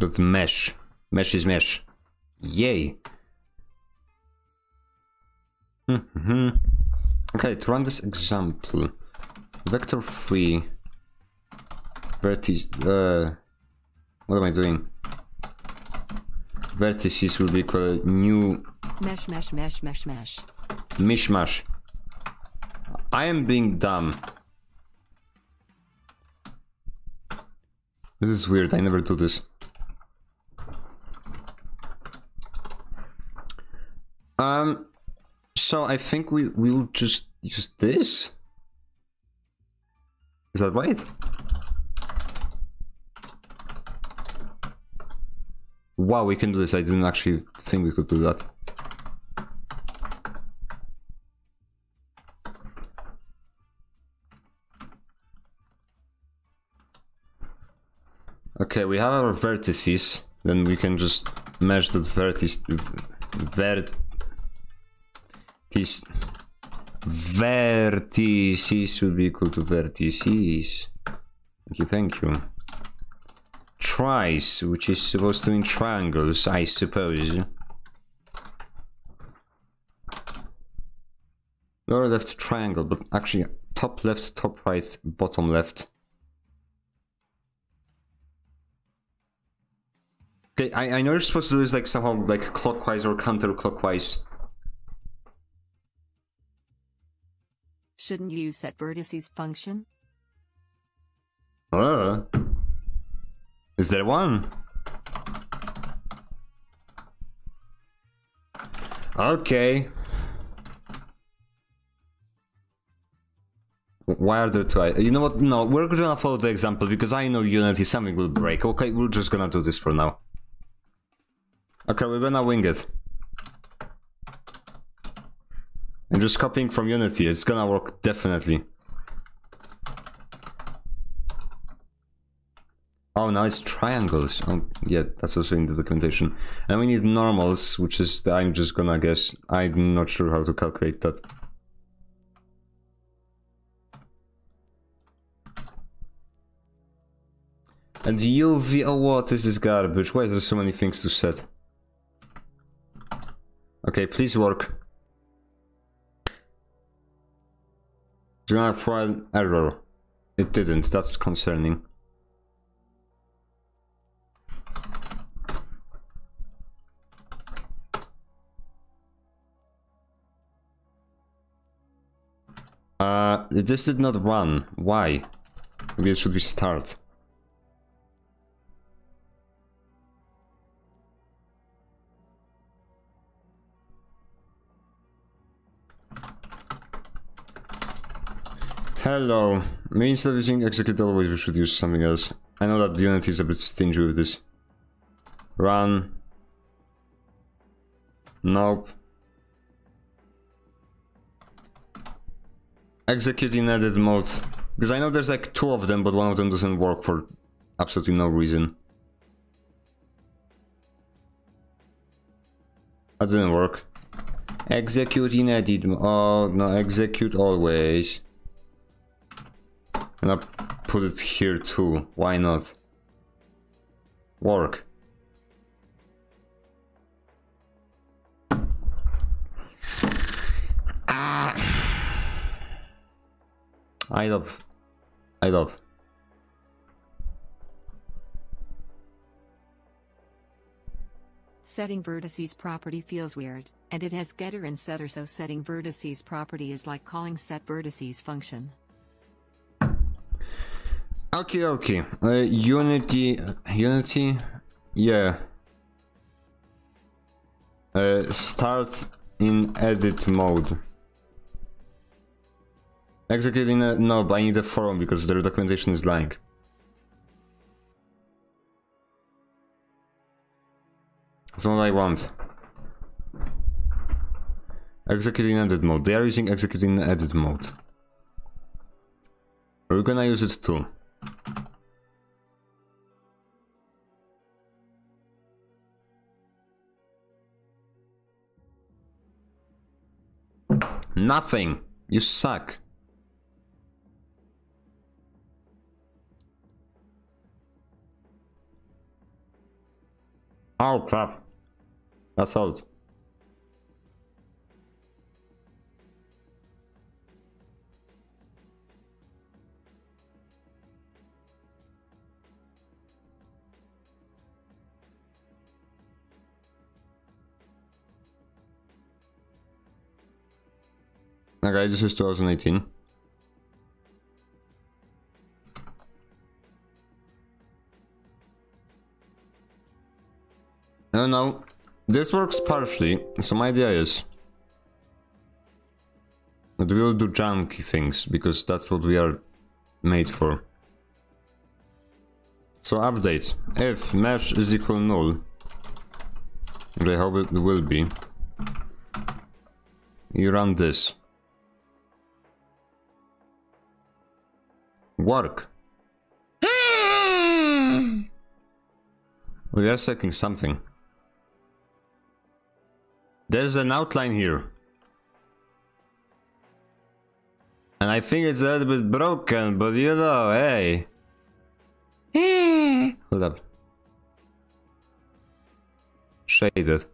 Got mesh. Mesh is mesh. Yay. Mm-hmm. Okay, to run this example, vector three, vertices. Uh, what am I doing? Vertices will be called new mesh mesh mesh mesh mesh mishmash. I am being dumb. This is weird. I never do this. Um. So I think we will just use this. Is that right? Wow, we can do this. I didn't actually think we could do that. Okay, we have our vertices. Then we can just mesh that vertice. Ver. These vertices would be equal to vertices. Okay, thank you. Tries, which is supposed to mean triangles, I suppose. Lower left triangle, but actually top left, top right, bottom left. Okay, I, I know you're supposed to do this like somehow like clockwise or counterclockwise. Shouldn't you use set vertices function? Uh, is there one? Okay. Why are there two? You know what? No, we're gonna follow the example because I know Unity, something will break. Okay, we're just gonna do this for now. Okay, we're gonna wing it. I'm just copying from Unity, it's gonna work, definitely. Oh, now it's triangles. Oh, yeah, that's also in the documentation. And we need normals, which is, I'm just gonna guess. I'm not sure how to calculate that. And U V, oh what, this is garbage. Why is there so many things to set? Okay, please work. It's gonna throw an error. It didn't, that's concerning. Uh, this did not run. Why? Maybe it should be start. Hello. Maybe instead of using execute always we should use something else. I know that Unity is a bit stingy with this. Run. Nope. Execute in edit mode. Because I know there's like two of them, but one of them doesn't work for absolutely no reason. That didn't work. Execute in edit mode. Oh no, execute always. And I put it here too, why not? Work. Ah. I love, I love. Setting vertices property feels weird, and it has getter and setter, so setting vertices property is like calling set vertices function. Okay, okay. Uh, Unity, Unity, yeah. Uh, start in edit mode. Execute in a, no, but I need a forum because their documentation is lying. That's what I want. Execute in edit mode. They are using execute in edit mode. We're gonna use it too. Nothing. You suck. Oh crap. That's old. Okay, this is twenty eighteen. No, no, this works partially, so my idea is that we will do junky things, because that's what we are made for. So update, if mesh is equal null, which I hope it will be, you run this. Work. We are checking something. There's an outline here. And I think it's a little bit broken, but you know, hey. Hold up. Shaded.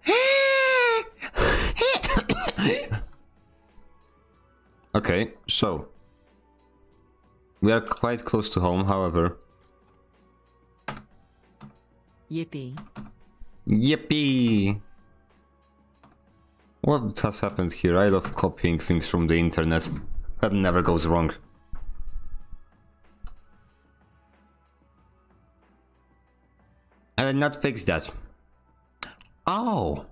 Okay, so. We are quite close to home, however. Yippee. Yippee! What has happened here? I love copying things from the internet. That never goes wrong. I did not fix that. Oh!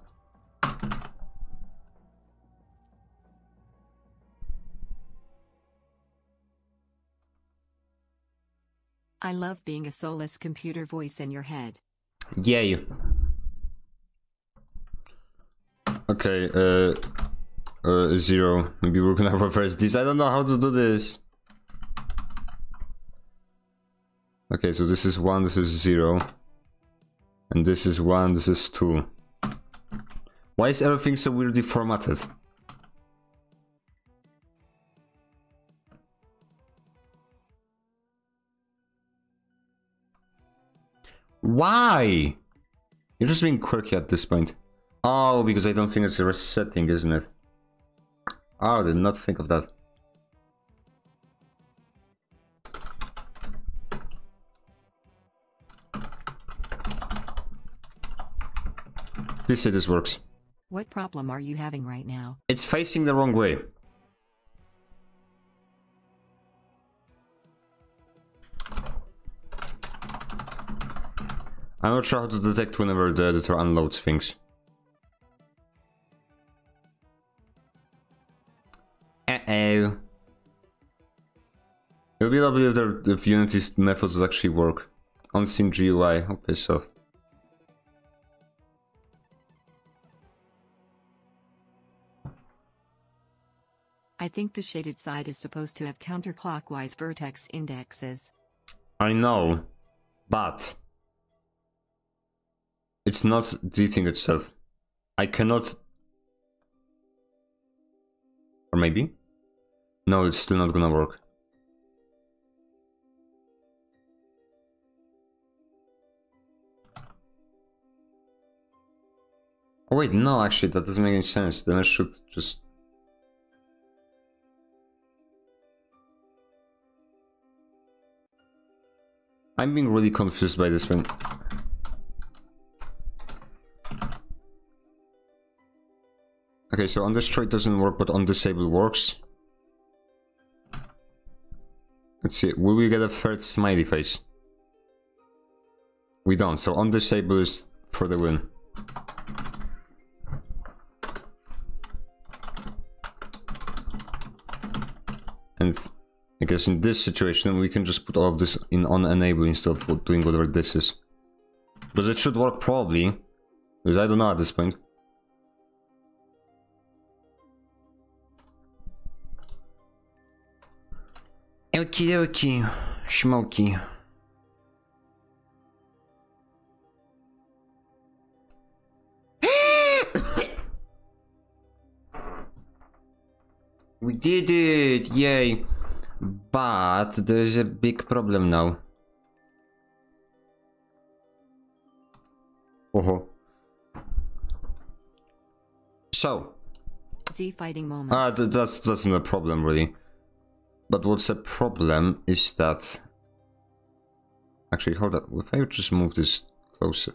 I love being a soulless computer voice in your head. Yay. Okay, uh, uh, zero. Maybe we're gonna reverse this. I don't know how to do this. Okay, so this is one, this is zero. And this is one, this is two. Why is everything so weirdly formatted? Why? You're just being quirky at this point. Oh, because I don't think it's a resetting, isn't it? Oh, I did not think of that. Please say this works. What problem are you having right now? It's facing the wrong way. I'm not sure how to detect whenever the editor unloads things. Uh-oh. It would be lovely if, there, if Unity's methods would actually work. Unseen G U I. Okay, so. I think the shaded side is supposed to have counterclockwise vertex indexes. I know, but... it's not deleting itself. I cannot... Or maybe? No, it's still not gonna work. Oh wait, no, actually, that doesn't make any sense. Then I should just... I'm being really confused by this one. Okay, so undestride doesn't work, but undisable works. Let's see, will we get a third smiley face? We don't, so undisable is for the win. And I guess in this situation we can just put all of this in on enable instead of doing whatever this is. Because it should work probably, because I don't know at this point. Okie dokie, schmokey. We did it! Yay! But there is a big problem now. Oh. So. Z fighting moment. Ah, th that's that's not a problem really. But what's a problem is that. Actually, hold up. If I just move this closer,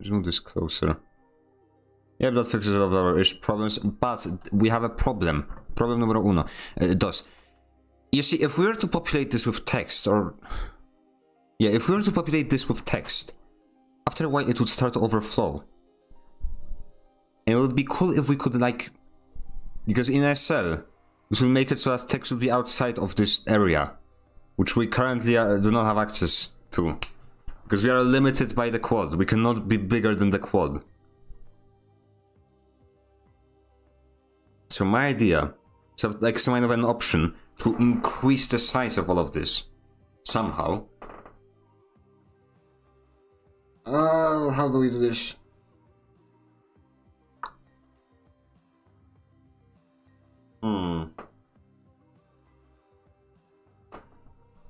just move this closer. Yeah, that fixes a lot of our ish problems. But we have a problem. Problem numero uno. It does. You see, if we were to populate this with text, or yeah, if we were to populate this with text, after a while it would start to overflow. And it would be cool if we could, like, because in S L, this will make it so that text will be outside of this area, which we currently are, do not have access to, because we are limited by the quad. We cannot be bigger than the quad. So my idea, so like some kind of an option to increase the size of all of this somehow. Uh, how do we do this? Hmm.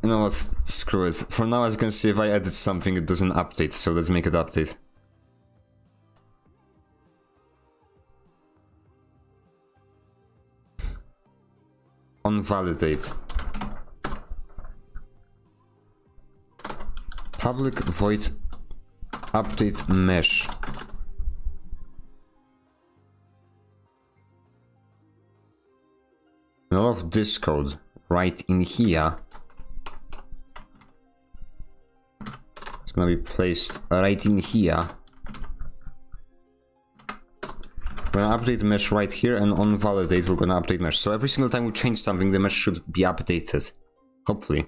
You know what? Screw it. For now, as you can see, if I edit something, it doesn't update. So let's make it update. Validate. Public void update mesh. And all of this code right in here is gonna be placed right in here. We're gonna update mesh right here, and on validate we're gonna update mesh. So every single time we change something, the mesh should be updated. Hopefully.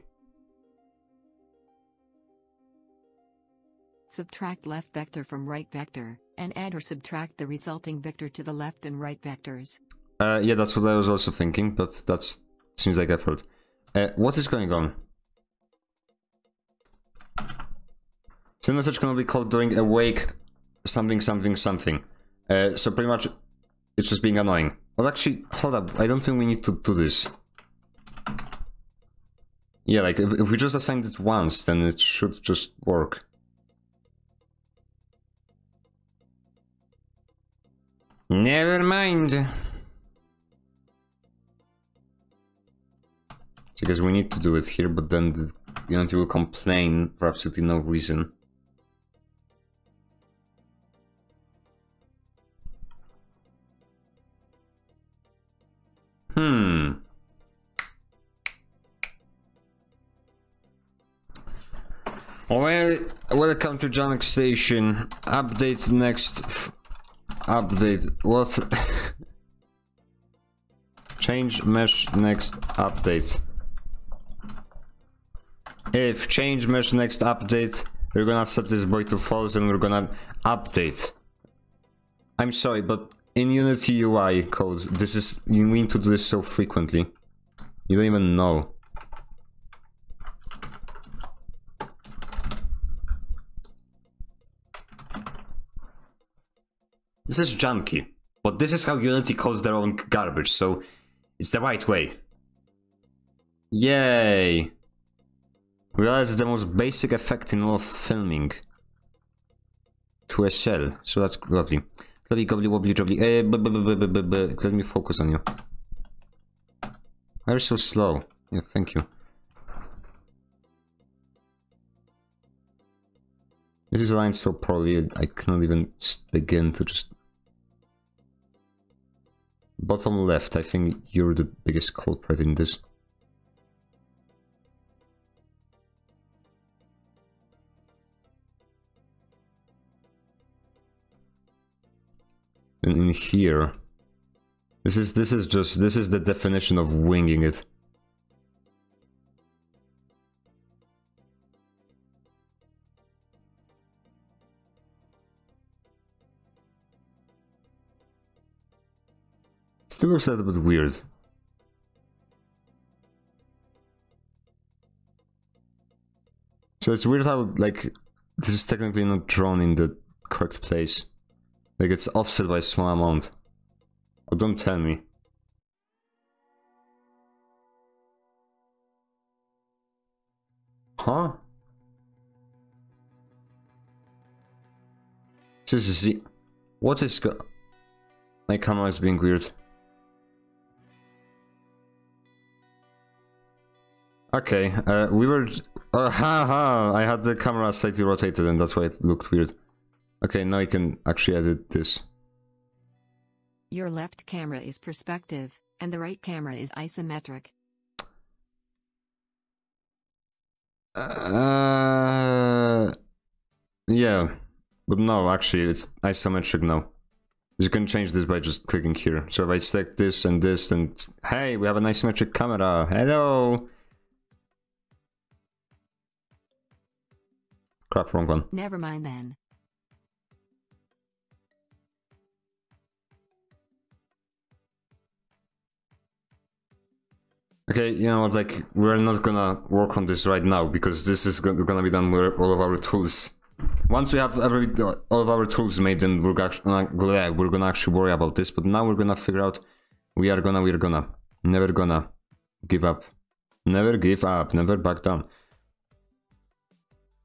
Subtract left vector from right vector, and add or subtract the resulting vector to the left and right vectors. Uh, yeah, that's what I was also thinking, but that seems like effort. Uh, what is going on? So message gonna be called during awake something something something. Uh, so pretty much, it's just being annoying. Well, actually, hold up, I don't think we need to do this. Yeah, like, if, if we just assigned it once, then it should just work. Never mind! So I guess we need to do it here, but then the Unity will complain for absolutely no reason. Hmm. Well, welcome to John Station. Update next. F update. What? Change mesh next update. If change mesh next update, we're gonna set this boy to false and we're gonna update. I'm sorry, but. In Unity U I code, this is, you mean to do this so frequently. You don't even know. This is junky, but this is how Unity codes their own garbage, so it's the right way. Yay! Realize the most basic effect in all of filming. To S L, so that's lovely. Gobbly gobbly wobbly jobbly. Eh, b -b -b -b -b -b. Let me focus on you. Why are you so slow? Yeah, thank you. This is aligned so poorly, I cannot even begin to just... Bottom left, I think you're the biggest culprit in this. And in here, this is this is just this is the definition of winging it. Still looks a little bit weird. So it's weird how, like, this is technically not drawn in the correct place. Like, it's offset by a small amount. Oh, don't tell me. Huh? This is the... What is go... My camera is being weird. Okay, uh, we were... Uh, ha ha! I had the camera slightly rotated and that's why it looked weird. Okay, now I can actually edit this. Your left camera is perspective, and the right camera is isometric. Uh, yeah, but no, actually, it's isometric now. You can change this by just clicking here. So if I select this and this and... Hey, we have an isometric camera! Hello! Crap, wrong one. Never mind then. Okay, you know what, like, we're not gonna work on this right now, because this is gonna be done with all of our tools. Once we have every all of our tools made, then we're gonna, we're gonna actually worry about this, but now we're gonna figure out, we are gonna, we're gonna, never gonna give up. Never give up, never back down.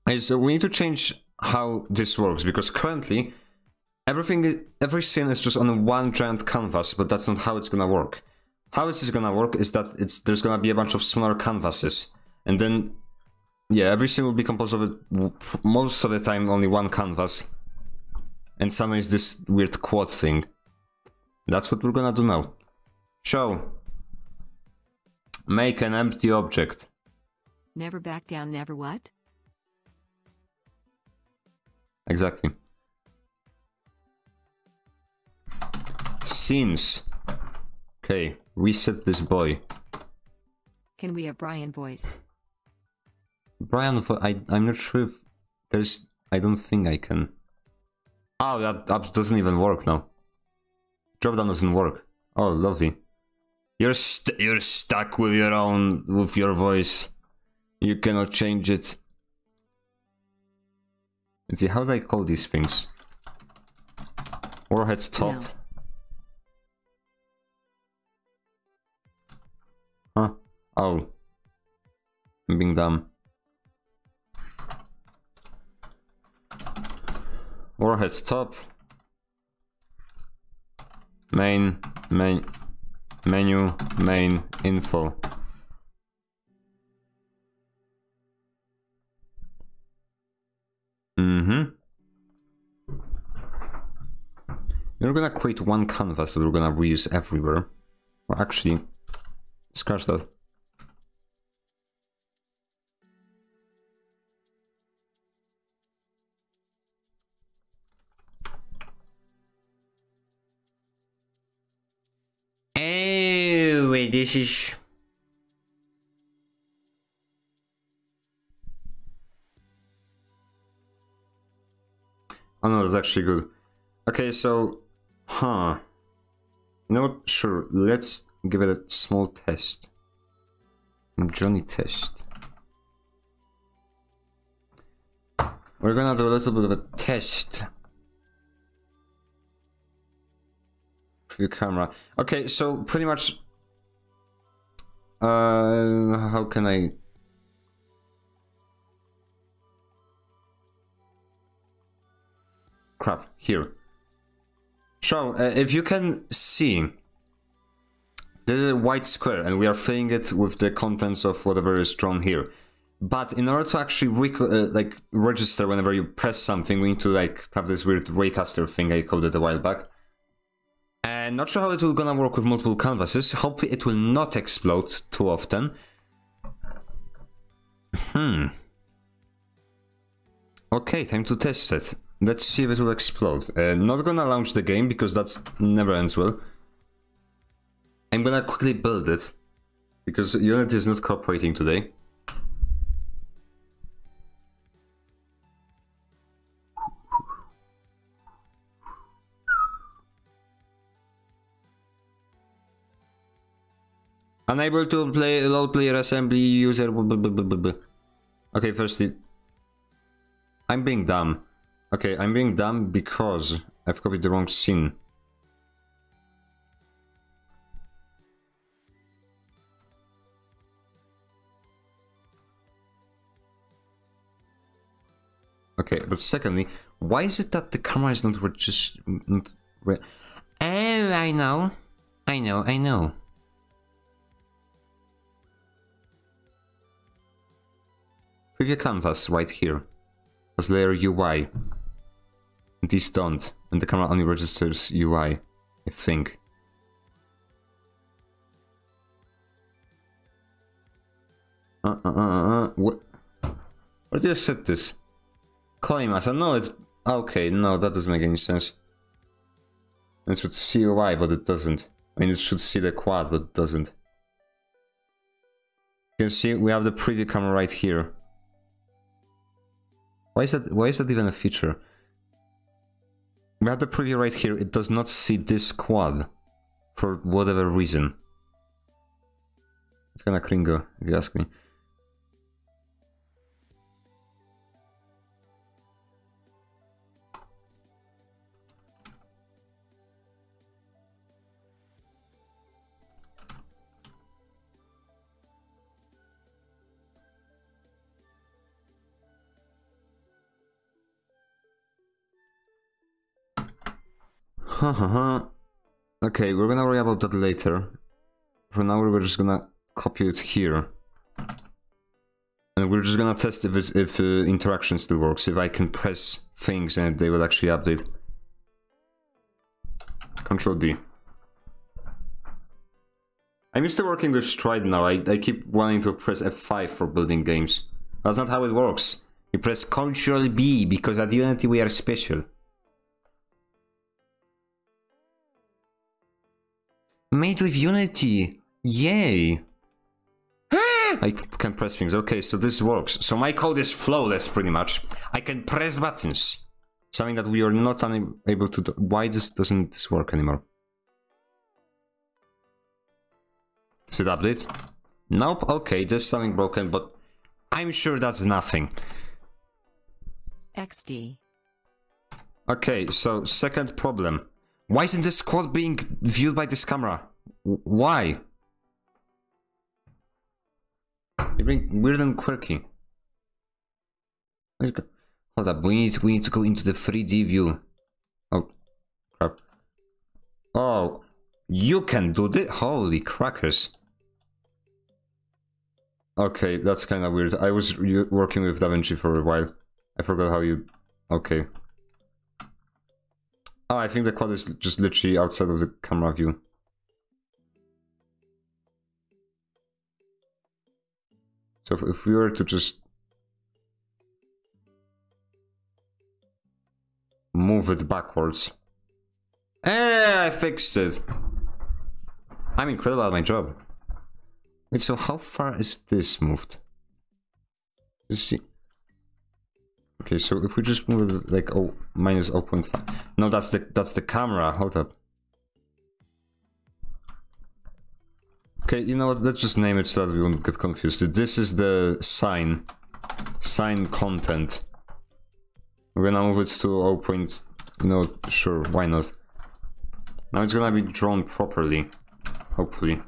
And so we need to change how this works, because currently, everything, every scene is just on one giant canvas, but that's not how it's gonna work. How this is gonna work is that it's there's gonna be a bunch of smaller canvases, and then yeah, every scene will be composed of it, most of the time only one canvas, and somewhere is this weird quad thing. That's what we're gonna do now. So make an empty object. Never back down, never what? Exactly. Scenes. Okay, reset this boy. Can we have Brian voice? Brian, I, I'm not sure if there's... I don't think I can. Oh, that, that doesn't even work now. Drop down doesn't work. Oh, lovely. You're st you're stuck with your own... with your voice. You cannot change it. Let's see, how do I call these things? Warhead top. No. Huh? Oh. I'm being dumb. Warhead top. Main, main, menu, main, info. Mm-hmm. We're gonna create one canvas that we're gonna reuse everywhere. Or actually... Scratch that. Oh, wait, this is... Oh no, that's actually good. Okay, so... Huh. Not sure, let's... give it a small test. Johnny test. We're gonna do a little bit of a test. Preview camera. Okay, so pretty much... Uh, how can I... Crap, here. So, uh, if you can see... the white square, and we are filling it with the contents of whatever is drawn here. But in order to actually rec uh, like register whenever you press something, we need to like have this weird raycaster thing I coded a while back. Uh, And not sure how it will gonna work with multiple canvases. Hopefully it will not explode too often. Hmm. Okay, time to test it. Let's see if it will explode. Uh, not gonna launch the game because that's never ends well. I'm gonna quickly build it because Unity is not cooperating today. Unable to play load player assembly user. Okay, firstly, I'm being dumb. Okay, I'm being dumb because I've copied the wrong scene. Okay, but secondly, why is it that the camera is not just? Not, oh, I know, I know, I know. Preview canvas right here as layer U I. These don't, and the camera only registers U I, I think. Uh uh uh uh. What? Where do you set this? Claim as I know it. Okay, no, that doesn't make any sense. It should see U I, but it doesn't. I mean, it should see the quad, but it doesn't. You can see we have the preview camera right here. Why is that? Why is that even a feature? We have the preview right here. It does not see this quad for whatever reason. It's kind of kringo, if you ask me. Okay, we're gonna worry about that later. For now, we're just gonna copy it here, and we're just gonna test if it's, if uh, interaction still works. If I can press things and they will actually update. Control B. I'm used to working with Stride now. I I keep wanting to press F five for building games. That's not how it works. You press Control B because at Unity we are special. Made with Unity! Yay! I can press things. Okay, so this works. So my code is flawless, pretty much. I can press buttons. Something that we are not able to do. Why this doesn't this work anymore? Is it update? Nope. Okay, there's something broken, but I'm sure that's nothing. X D. Okay, so second problem. Why isn't this quad being viewed by this camera? Why? You're being weird and quirky. Hold up, we need we need to go into the three D view. Oh crap. Oh, you can do this? Holy crackers. Okay, that's kinda weird. I was working with DaVinci for a while. I forgot how you... Okay. Oh, I think the quad is just literally outside of the camera view. So if, if we were to just move it backwards. Eh, I fixed it! I'm incredible at my job. Wait, so how far is this moved? You see? Okay, so if we just move it like oh minus zero point five. No, that's the that's the camera. Hold up. Okay, you know what? Let's just name it so that we won't get confused. This is the sign, sign content. We're gonna move it to zero. You know, sure, why not? Now it's gonna be drawn properly, hopefully.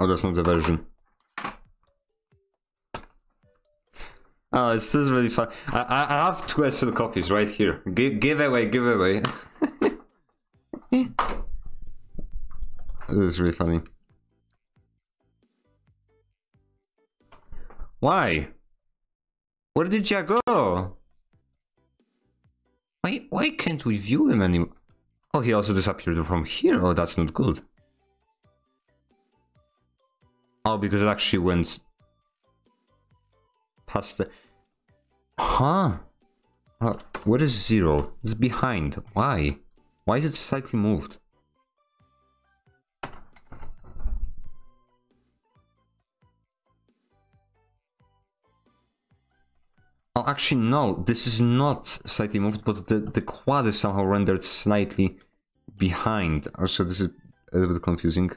Oh, that's not the version. Oh, it's just really fun. I, I, I have two S L copies right here. G giveaway, giveaway. It was really funny. Why? Where did you go? Why, why can't we view him anymore? Oh, he also disappeared from here. Oh, that's not good. Oh, because it actually went past the... Huh? Uh, where is zero? It's behind. Why? Why is it slightly moved? Oh, actually, no. This is not slightly moved, but the, the quad is somehow rendered slightly behind. Also, this is a little bit confusing.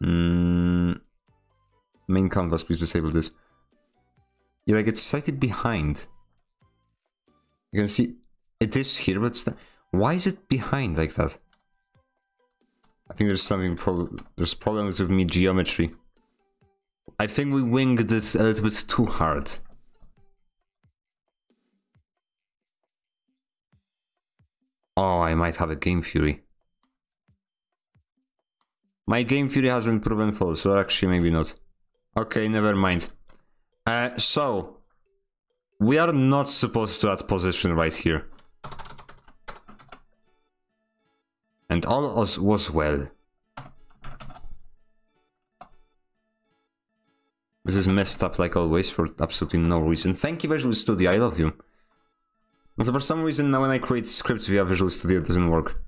Mm. Main canvas, please disable this. Yeah, like it's slightly behind. You can see it is here, but why is it behind like that? I think there's something pro there's problems with me geometry. I think we winged this a little bit too hard. Oh, I might have a game theory. My game theory has been proven false, or actually maybe not. Okay, never mind. Uh, so, we are not supposed to add position right here. And all else was well. This is messed up like always for absolutely no reason. Thank you, Visual Studio, I love you. And so for some reason now when I create scripts via Visual Studio it doesn't work.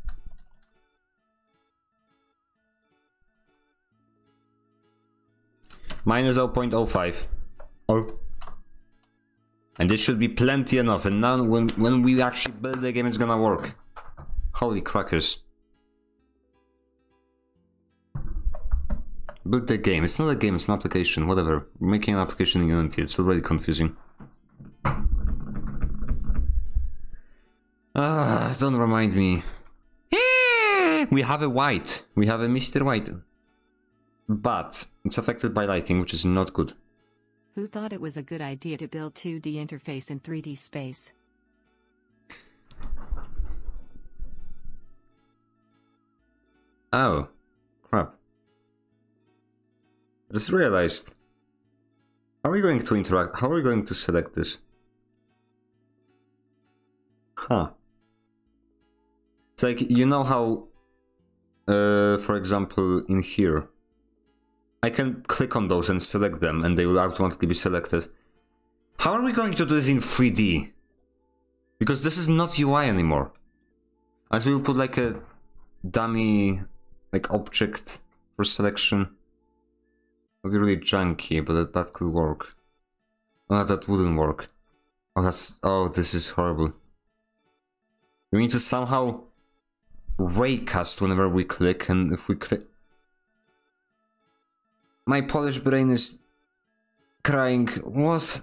Minus zero point zero five. Oh. And this should be plenty enough, and now when, when we actually build the game it's gonna work. Holy crackers. Build the game. It's not a game, it's an application, whatever. We're making an application in Unity, it's already confusing. Ah, don't remind me. We have a white. We have a Mister White. But it's affected by lighting, which is not good. Who thought it was a good idea to build two D interface in three D space? Oh, crap. I just realized. How are we going to interact? How are we going to select this? Huh. It's like, you know how, uh, for example, in here, I can click on those and select them and they will automatically be selected. How are we going to do this in three D? Because this is not U I anymore. As we'll put like a dummy, like object for selection. It would be really junky, but that, that could work. Oh, no, that wouldn't work. Oh, that's... Oh, this is horrible. We need to somehow raycast whenever we click, and if we click... My Polish brain is crying, what?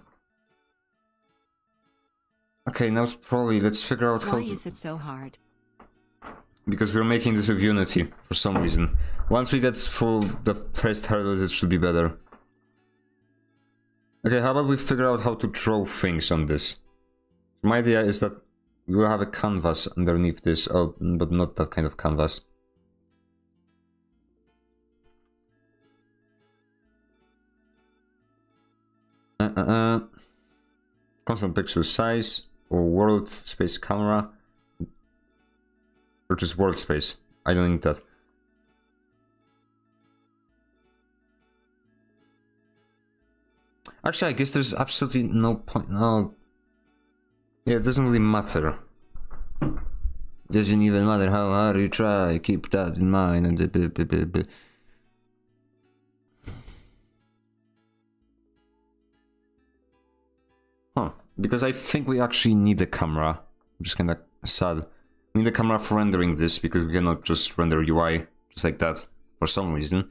Okay, now it's probably, let's figure out how... Why is it so hard? Because we're making this with Unity, for some reason. Once we get through the first hurdles, it should be better. Okay, how about we figure out how to draw things on this? My idea is that we will have a canvas underneath this, oh, but not that kind of canvas. Uh, uh, uh. Constant pixel size, or world space camera. Or just world space. I don't need that. Actually, I guess there's absolutely no point. No. Yeah, it doesn't really matter. It doesn't even matter how hard you try. Keep that in mind. And blah, blah, blah, blah. Huh. Because I think we actually need a camera. I'm just kinda sad. We need a camera for rendering this, because we cannot just render U I just like that, for some reason.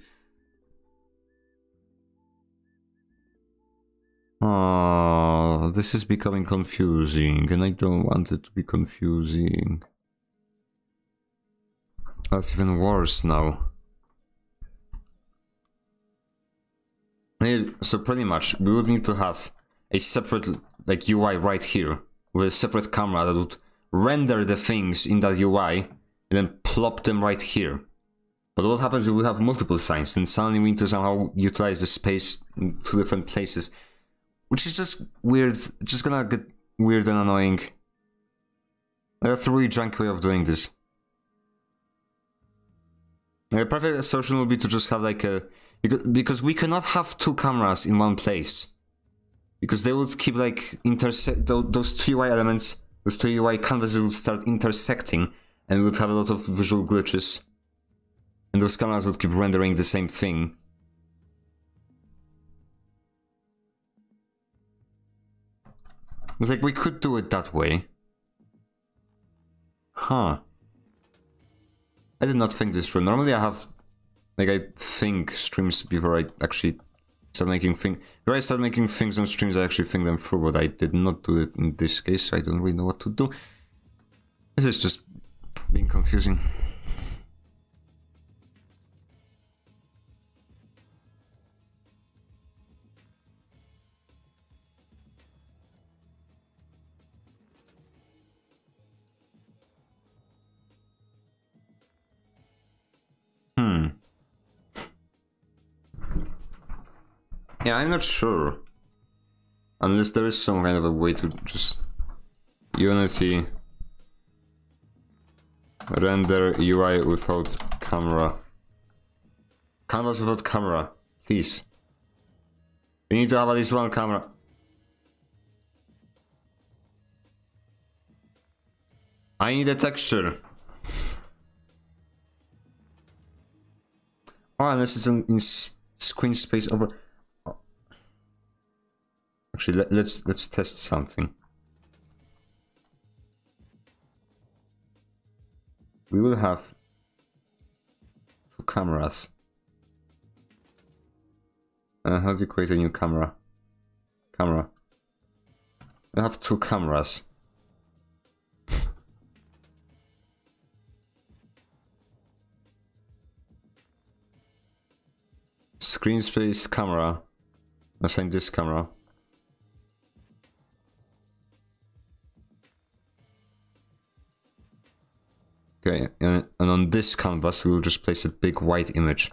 Oh, this is becoming confusing, and I don't want it to be confusing. That's even worse now. So pretty much, we would need to have a separate like U I right here, with a separate camera that would render the things in that U I and then plop them right here. But what happens if we have multiple signs, and suddenly we need to somehow utilize the space in two different places, which is just weird, just gonna get weird and annoying. That's a really drunk way of doing this. The perfect solution would be to just have like a, because we cannot have two cameras in one place, because they would keep like intersect those two U I elements, those two U I canvases would start intersecting, and we would have a lot of visual glitches, and those cameras would keep rendering the same thing. But like we could do it that way, huh? I did not think this through. Normally I have, like I think streams before I actually start making things. Before I start making things on streams, I actually think them through, but I did not do it in this case, so I don't really know what to do. This is just being confusing. Yeah, I'm not sure. Unless there is some kind of a way to just Unity render U I without camera. Canvas without camera, please. We need to have at least one camera. I need a texture. Or unless it's an in screen space over. Actually, let, let's let's test something. We will have two cameras. Uh, how do you create a new camera? Camera. I have two cameras. Screen space camera. Assign this camera. Okay, and on this canvas we will just place a big white image.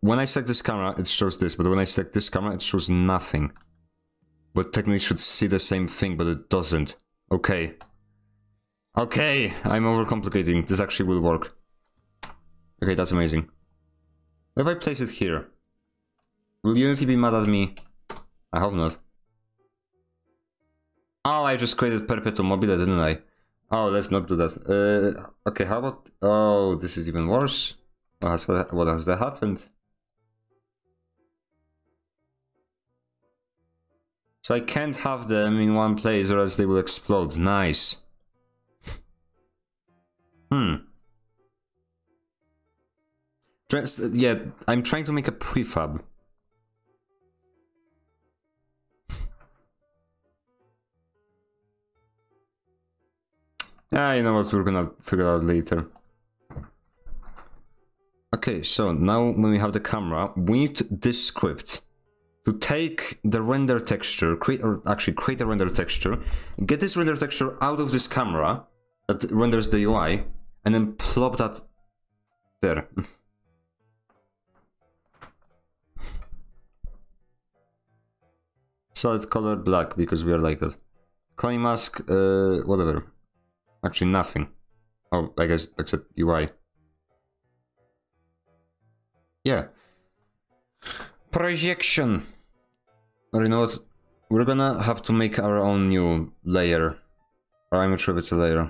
When I select this camera, it shows this, but when I select this camera, it shows nothing. But technically it should see the same thing, but it doesn't. Okay. Okay, I'm overcomplicating. This actually will work. Okay, that's amazing. If I place it here, will Unity be mad at me? I hope not. Oh, I just created Perpetuum mobile, didn't I? Oh, let's not do that. Uh, okay, how about... Oh, this is even worse. What has, what has that happened? So I can't have them in one place or else they will explode. Nice. Hmm. Just, yeah, I'm trying to make a prefab. Ah, you know what, we're gonna figure out later. Okay, so now when we have the camera, we need this script to take the render texture, create, or actually create a render texture, get this render texture out of this camera that renders the U I, and then plop that there. Solid color black, because we are like that. Clay mask, uh, whatever. Actually, nothing. Oh, I guess, except U I. Yeah. Projection! Or you know what? We're gonna have to make our own new layer. Or I'm not sure if it's a layer.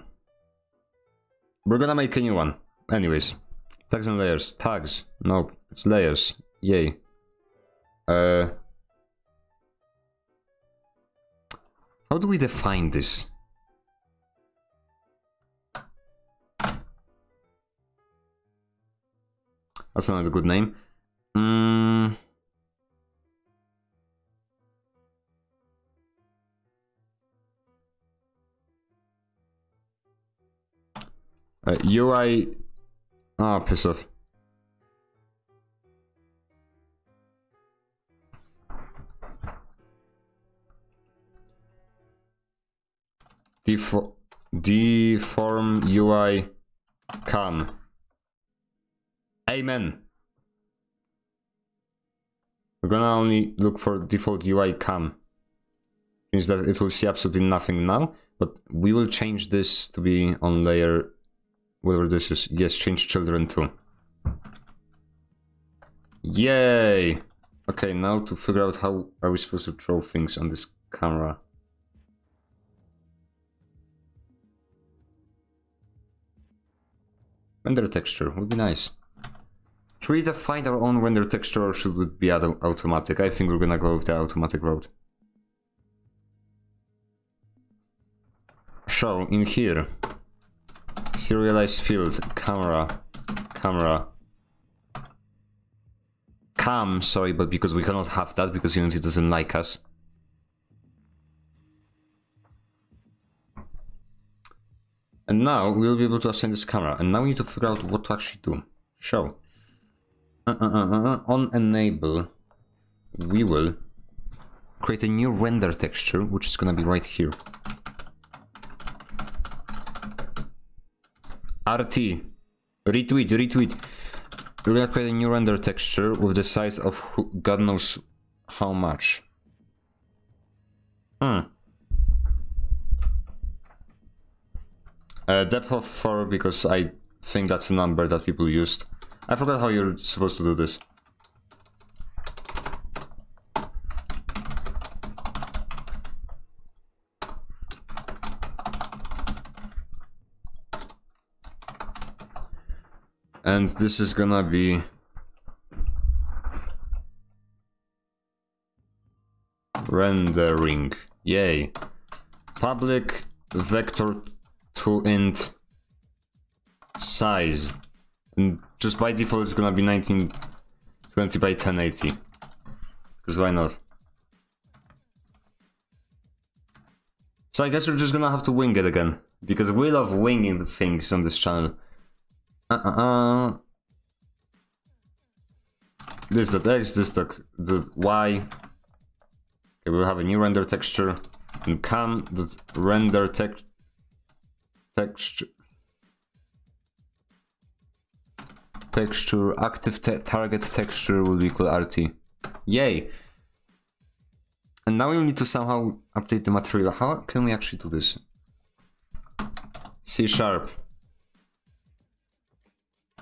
We're gonna make a new one. Anyways. Tags and layers. Tags. No, it's layers. Yay. Uh... How do we define this? That's another good name. Mm. Uh, U I... Ah, oh, piss off. Defo- deform U I can. Amen. We're gonna only look for default U I cam. Means that it will see absolutely nothing now, but we will change this to be on layer, whatever this is. Yes, change children too. Yay! Okay, now to figure out how are we supposed to draw things on this camera. Render texture would be nice. Should we define our own render texture or should it be auto automatic? I think we're gonna go with the automatic route. So, in here, serialize field, camera, camera, cam, sorry, but because we cannot have that, because Unity doesn't like us. And now we'll be able to assign this camera, and now we need to figure out what to actually do. Show. Uh, uh, uh, uh, on enable, we will create a new render texture, which is gonna be right here. R T, retweet, retweet. We're gonna create a new render texture with the size of who, God knows how much. Hmm. Uh, depth of four, because I think that's a number that people used. I forgot how you're supposed to do this. And this is gonna be rendering. Yay. Public vector to int size. And just by default it's gonna be nineteen twenty by ten eighty. Because why not? So I guess we're just gonna have to wing it again. Because we love winging things on this channel. Uh-uh-uh. This dot X, this dot Y. Okay, we'll have a new render texture. And cam dot render text texture texture active te target texture will equal R T. Yay! And now we need to somehow update the material. How can we actually do this? C sharp.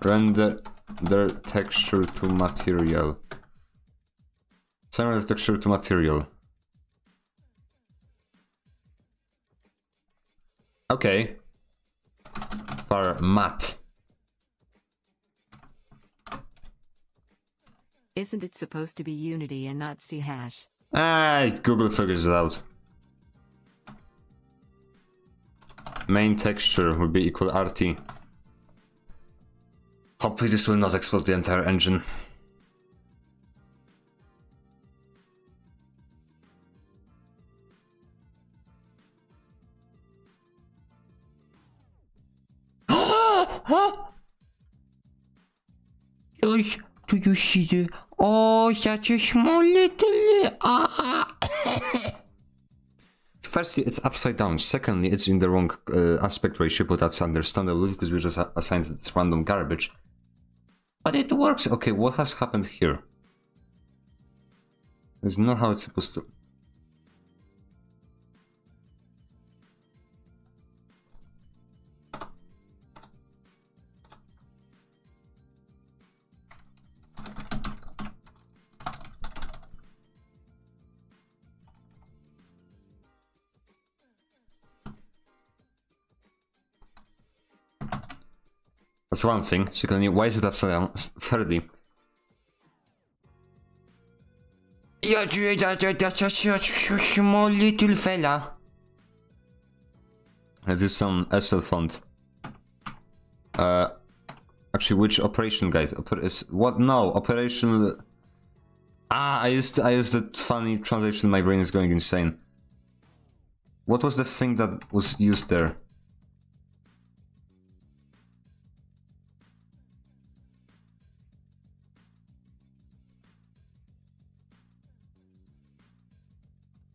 Render their texture to material. Similar texture to material. Okay. Par mat. Isn't it supposed to be Unity and not C hash? Ah, Google figures it out. Main texture will be equal R T. Hopefully this will not explode the entire engine. Do you see the... Oh, such a small little... Ah. Firstly, it's upside down. Secondly, it's in the wrong uh, aspect ratio, but that's understandable because we just assigned this random garbage. But it works! Okay, what has happened here? It's not how it's supposed to. That's one thing. Secondly, why is it upside down? Thirdly, yeah, that's a small little fella. Let's do some S L font. Uh, actually, which operation, guys? Oper is, what? No, operational. Ah, I used I used that funny translation. My brain is going insane. What was the thing that was used there?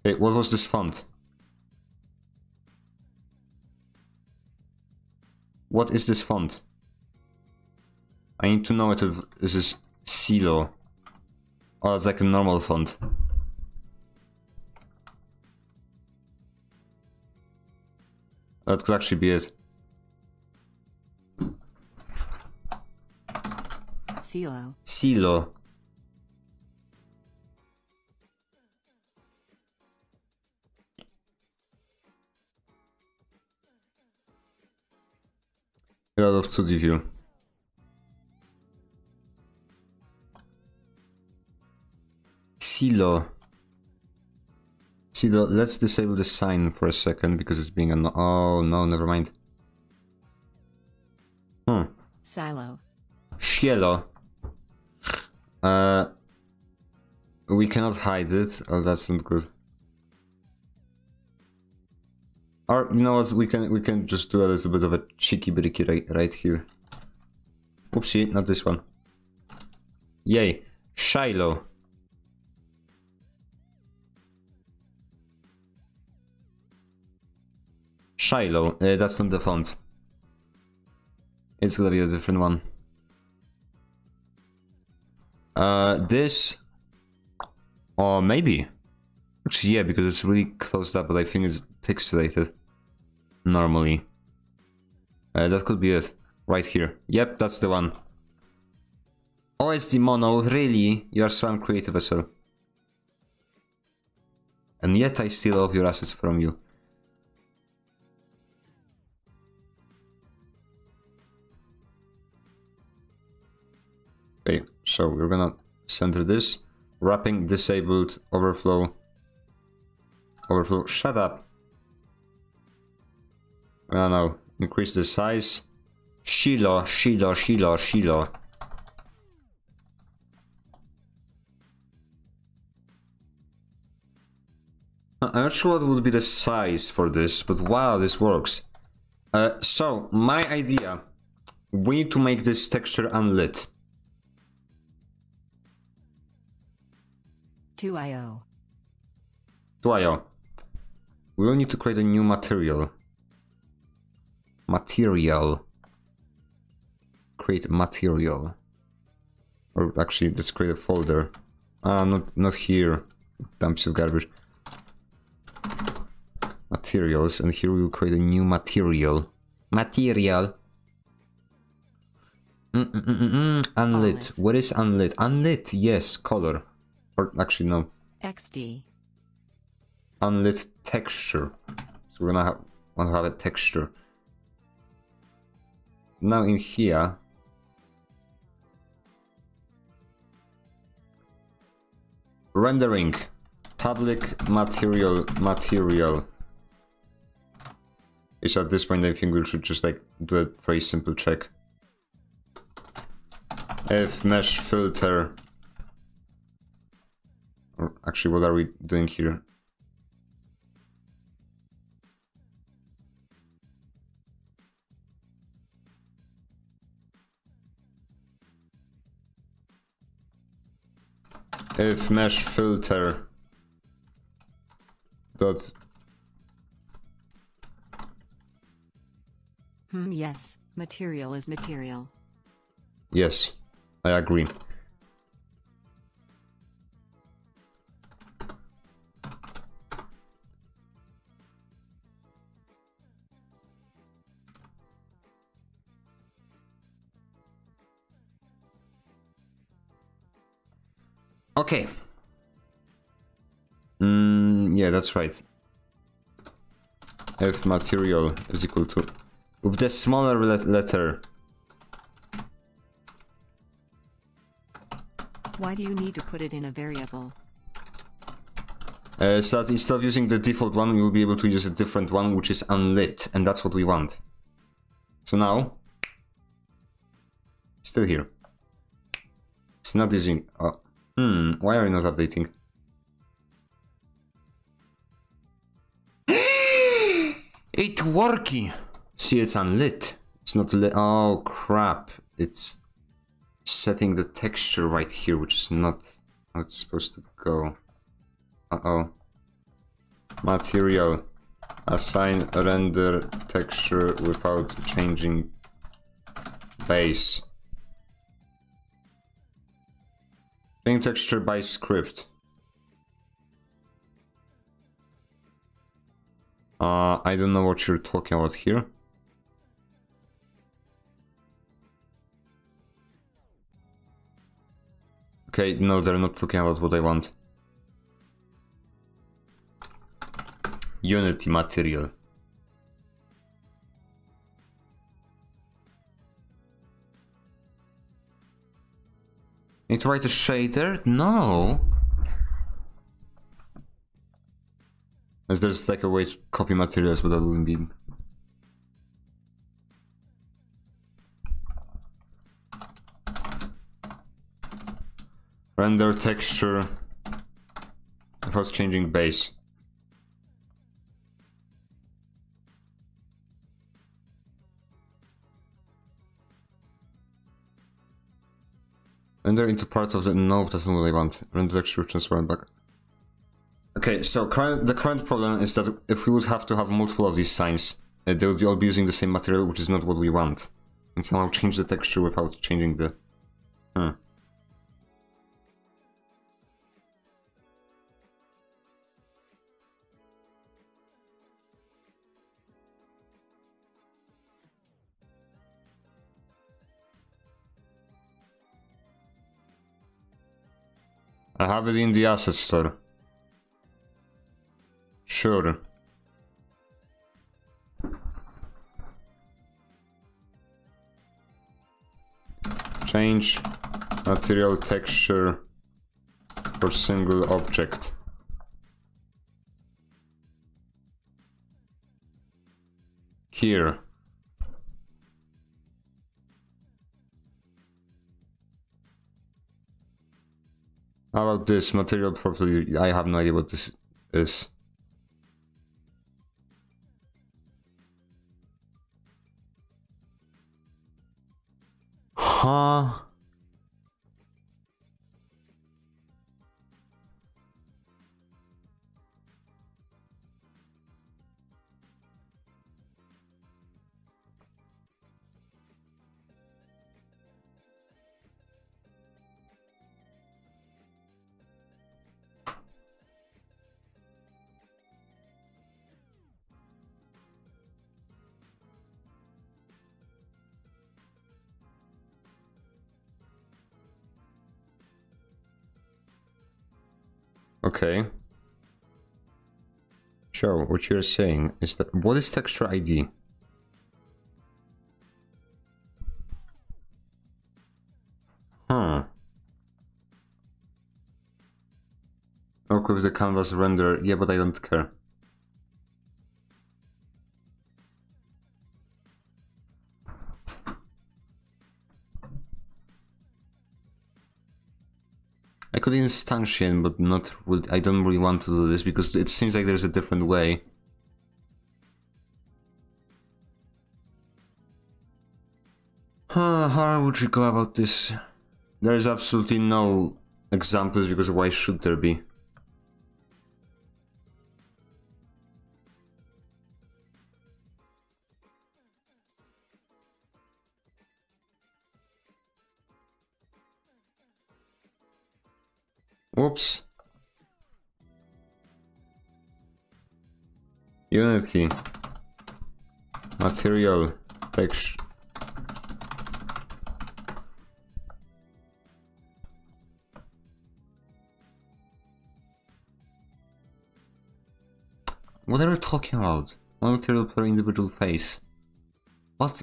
Hey, what was this font? What is this font? I need to know what it, this is Silo. Oh, it's like a normal font. That could actually be it. Silo. Silo. Get out of two D view. Silo. Silo. Let's disable the sign for a second because it's being an. Oh no, never mind. Hmm. Silo. Cielo. Uh. We cannot hide it. Oh, that's not good. Or you know what? We can we can just do a little bit of a cheeky bricky right right here. Oopsie, not this one. Yay, Shiloh. Shiloh, uh, that's not the font. It's gonna be a different one. Uh, this... Or maybe. Actually, yeah, because it's really closed up, but I think it's pixelated. Normally. Uh, that could be it. Right here. Yep, that's the one. Oh, it's the mono. Really? You are so uncreative as well. And yet I steal all of your assets from you. Okay, so we're gonna center this. Wrapping, disabled, overflow. Overflow, shut up. I don't know, increase the size. Shiloh, Shiloh, Shiloh, Shiloh. I'm not sure what would be the size for this, but wow, this works. Uh, so, my idea. We need to make this texture unlit. two I O. two I O. We will need to create a new material. Material. Create material. Or actually, let's create a folder. Ah, not, not here. Dump piece of garbage. Materials, and here we will create a new material. Material. Mm -mm -mm -mm. Unlit. Always. What is unlit? Unlit, yes, color. Or actually no. X D. Unlit texture. So we're gonna have, want to have a texture. Now in here. Rendering. Public material material. It's at this point I think we should just like do a very simple check. If mesh filter. Actually, what are we doing here? If mesh filter dot hmm, yes, material is material. Yes, I agree. Okay. Mm, yeah, that's right. If material is equal to... With the smaller let letter. Why do you need to put it in a variable? Uh, so that instead of using the default one, we will be able to use a different one, which is unlit. And that's what we want. So now... Still here. It's not using... Uh, Hmm, why are you not updating? It's working! See, it's unlit. It's not lit. Oh, crap. It's setting the texture right here, which is not how it's supposed to go. Uh-oh. Material. Assign render texture without changing base. Link texture by script. Uh, I don't know what you're talking about here. Okay, no, they're not talking about what I want. Unity material. Need to write a shader? No! As there's like a way to copy materials without being. Render texture without changing base. Render into part of the... Nope, that's not what I want. Render texture transparent back. Okay, so current, the current problem is that if we would have to have multiple of these signs, uh, they would be all be using the same material, which is not what we want. And somehow change the texture without changing the... Huh. I have it in the asset store. Sure. Change material texture for single object. Here. How about this material property? I have no idea what this is. Huh? Okay. So, what you're saying is that... What is texture I D? Huh. Equip the canvas render. Yeah, but I don't care. I could instantiate, but not really, I don't really want to do this because it seems like there's a different way. Huh, how would you go about this? There is absolutely no examples because why should there be? Oops. Unity. Material. Texture. What are we talking about? One material per individual face. What?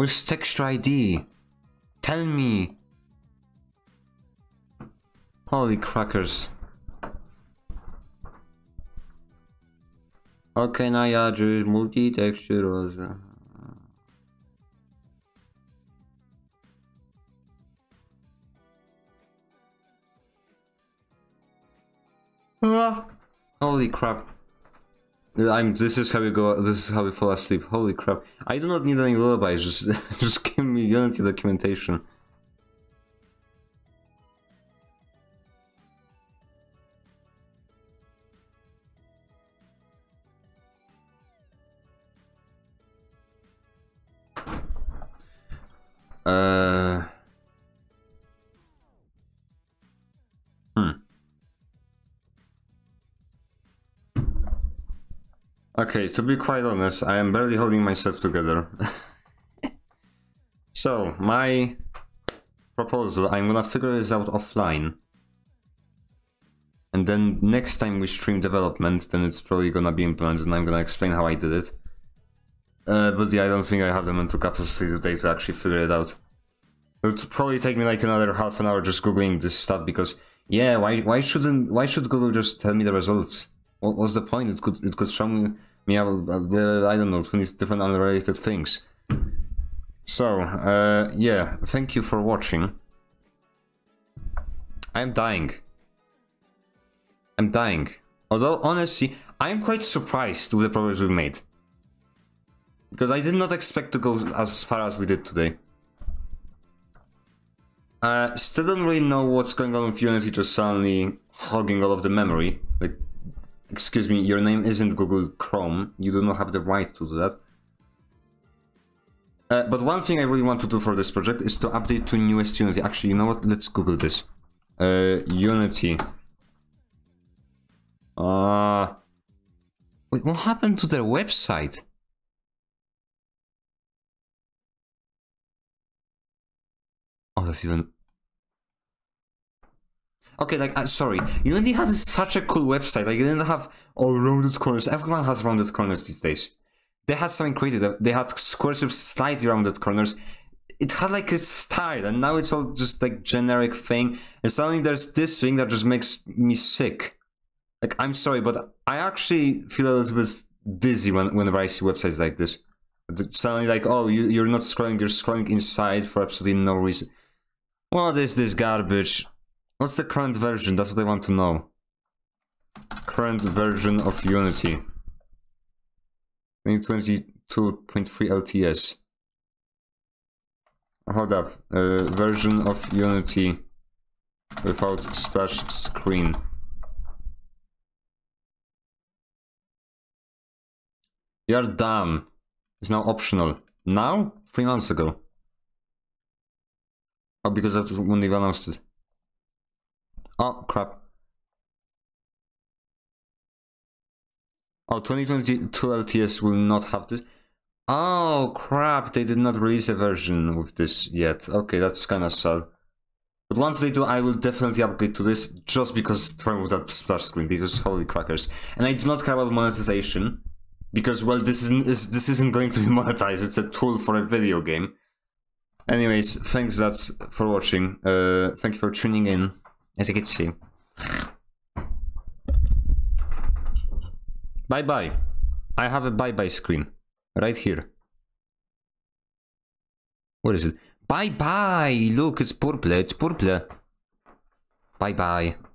Where's texture I D? Tell me! Holy crackers. How can I add multi-texture also? Ah. Holy crap. I'm, this is how you go, this is how you fall asleep. Holy crap. I do not need any lullabies, just, just give me Unity documentation. Uh... Hmm. Okay, to be quite honest, I am barely holding myself together. So, my proposal, I'm gonna figure this out offline. And then next time we stream development, then it's probably gonna be implemented and I'm gonna explain how I did it. Uh, but yeah, I don't think I have the mental capacity today to actually figure it out. It'll probably take me like another half an hour just googling this stuff because, yeah, why why shouldn't why should Google just tell me the results? What was the point? It could it could show me, me I don't know, different unrelated things. So uh, yeah, thank you for watching. I'm dying. I'm dying. Although honestly, I'm quite surprised with the progress we've made. Because I did not expect to go as far as we did today. Uh, still don't really know what's going on with Unity just suddenly hogging all of the memory. Like, excuse me, your name isn't Google Chrome. You do not have the right to do that. Uh, but one thing I really want to do for this project is to update to newest Unity. Actually, you know what? Let's Google this. Uh, Unity. Uh, wait, what happened to their website? Oh, that's even... Okay, like, uh, sorry, Unity has such a cool website, like, they didn't have all rounded corners, everyone has rounded corners these days. They had something creative, they had squares with slightly rounded corners, it had like a style, and now it's all just like generic thing, and suddenly there's this thing that just makes me sick. Like, I'm sorry, but I actually feel a little bit dizzy when, whenever I see websites like this. Suddenly like, oh, you, you're not scrolling, you're scrolling inside for absolutely no reason. What is this garbage? What's the current version? That's what I want to know. Current version of Unity. twenty twenty-two point three L T S. Hold up. Uh, version of Unity without splash screen. You're dumb. It's now optional. Now? Three months ago. Oh, because that's when they announced it. Oh, crap. Oh, twenty twenty-two L T S will not have this. Oh, crap. They did not release a version with this yet. Okay, that's kind of sad. But once they do, I will definitely upgrade to this just because to remove that splash screen, because holy crackers. And I do not care about monetization because, well, this isn't, this isn't going to be monetized. It's a tool for a video game. Anyways, thanks that's for watching, uh, thank you for tuning in, as I get to you. Bye bye. I have a bye bye screen, right here. What is it? Bye bye, look, it's purple, it's purple. Bye bye.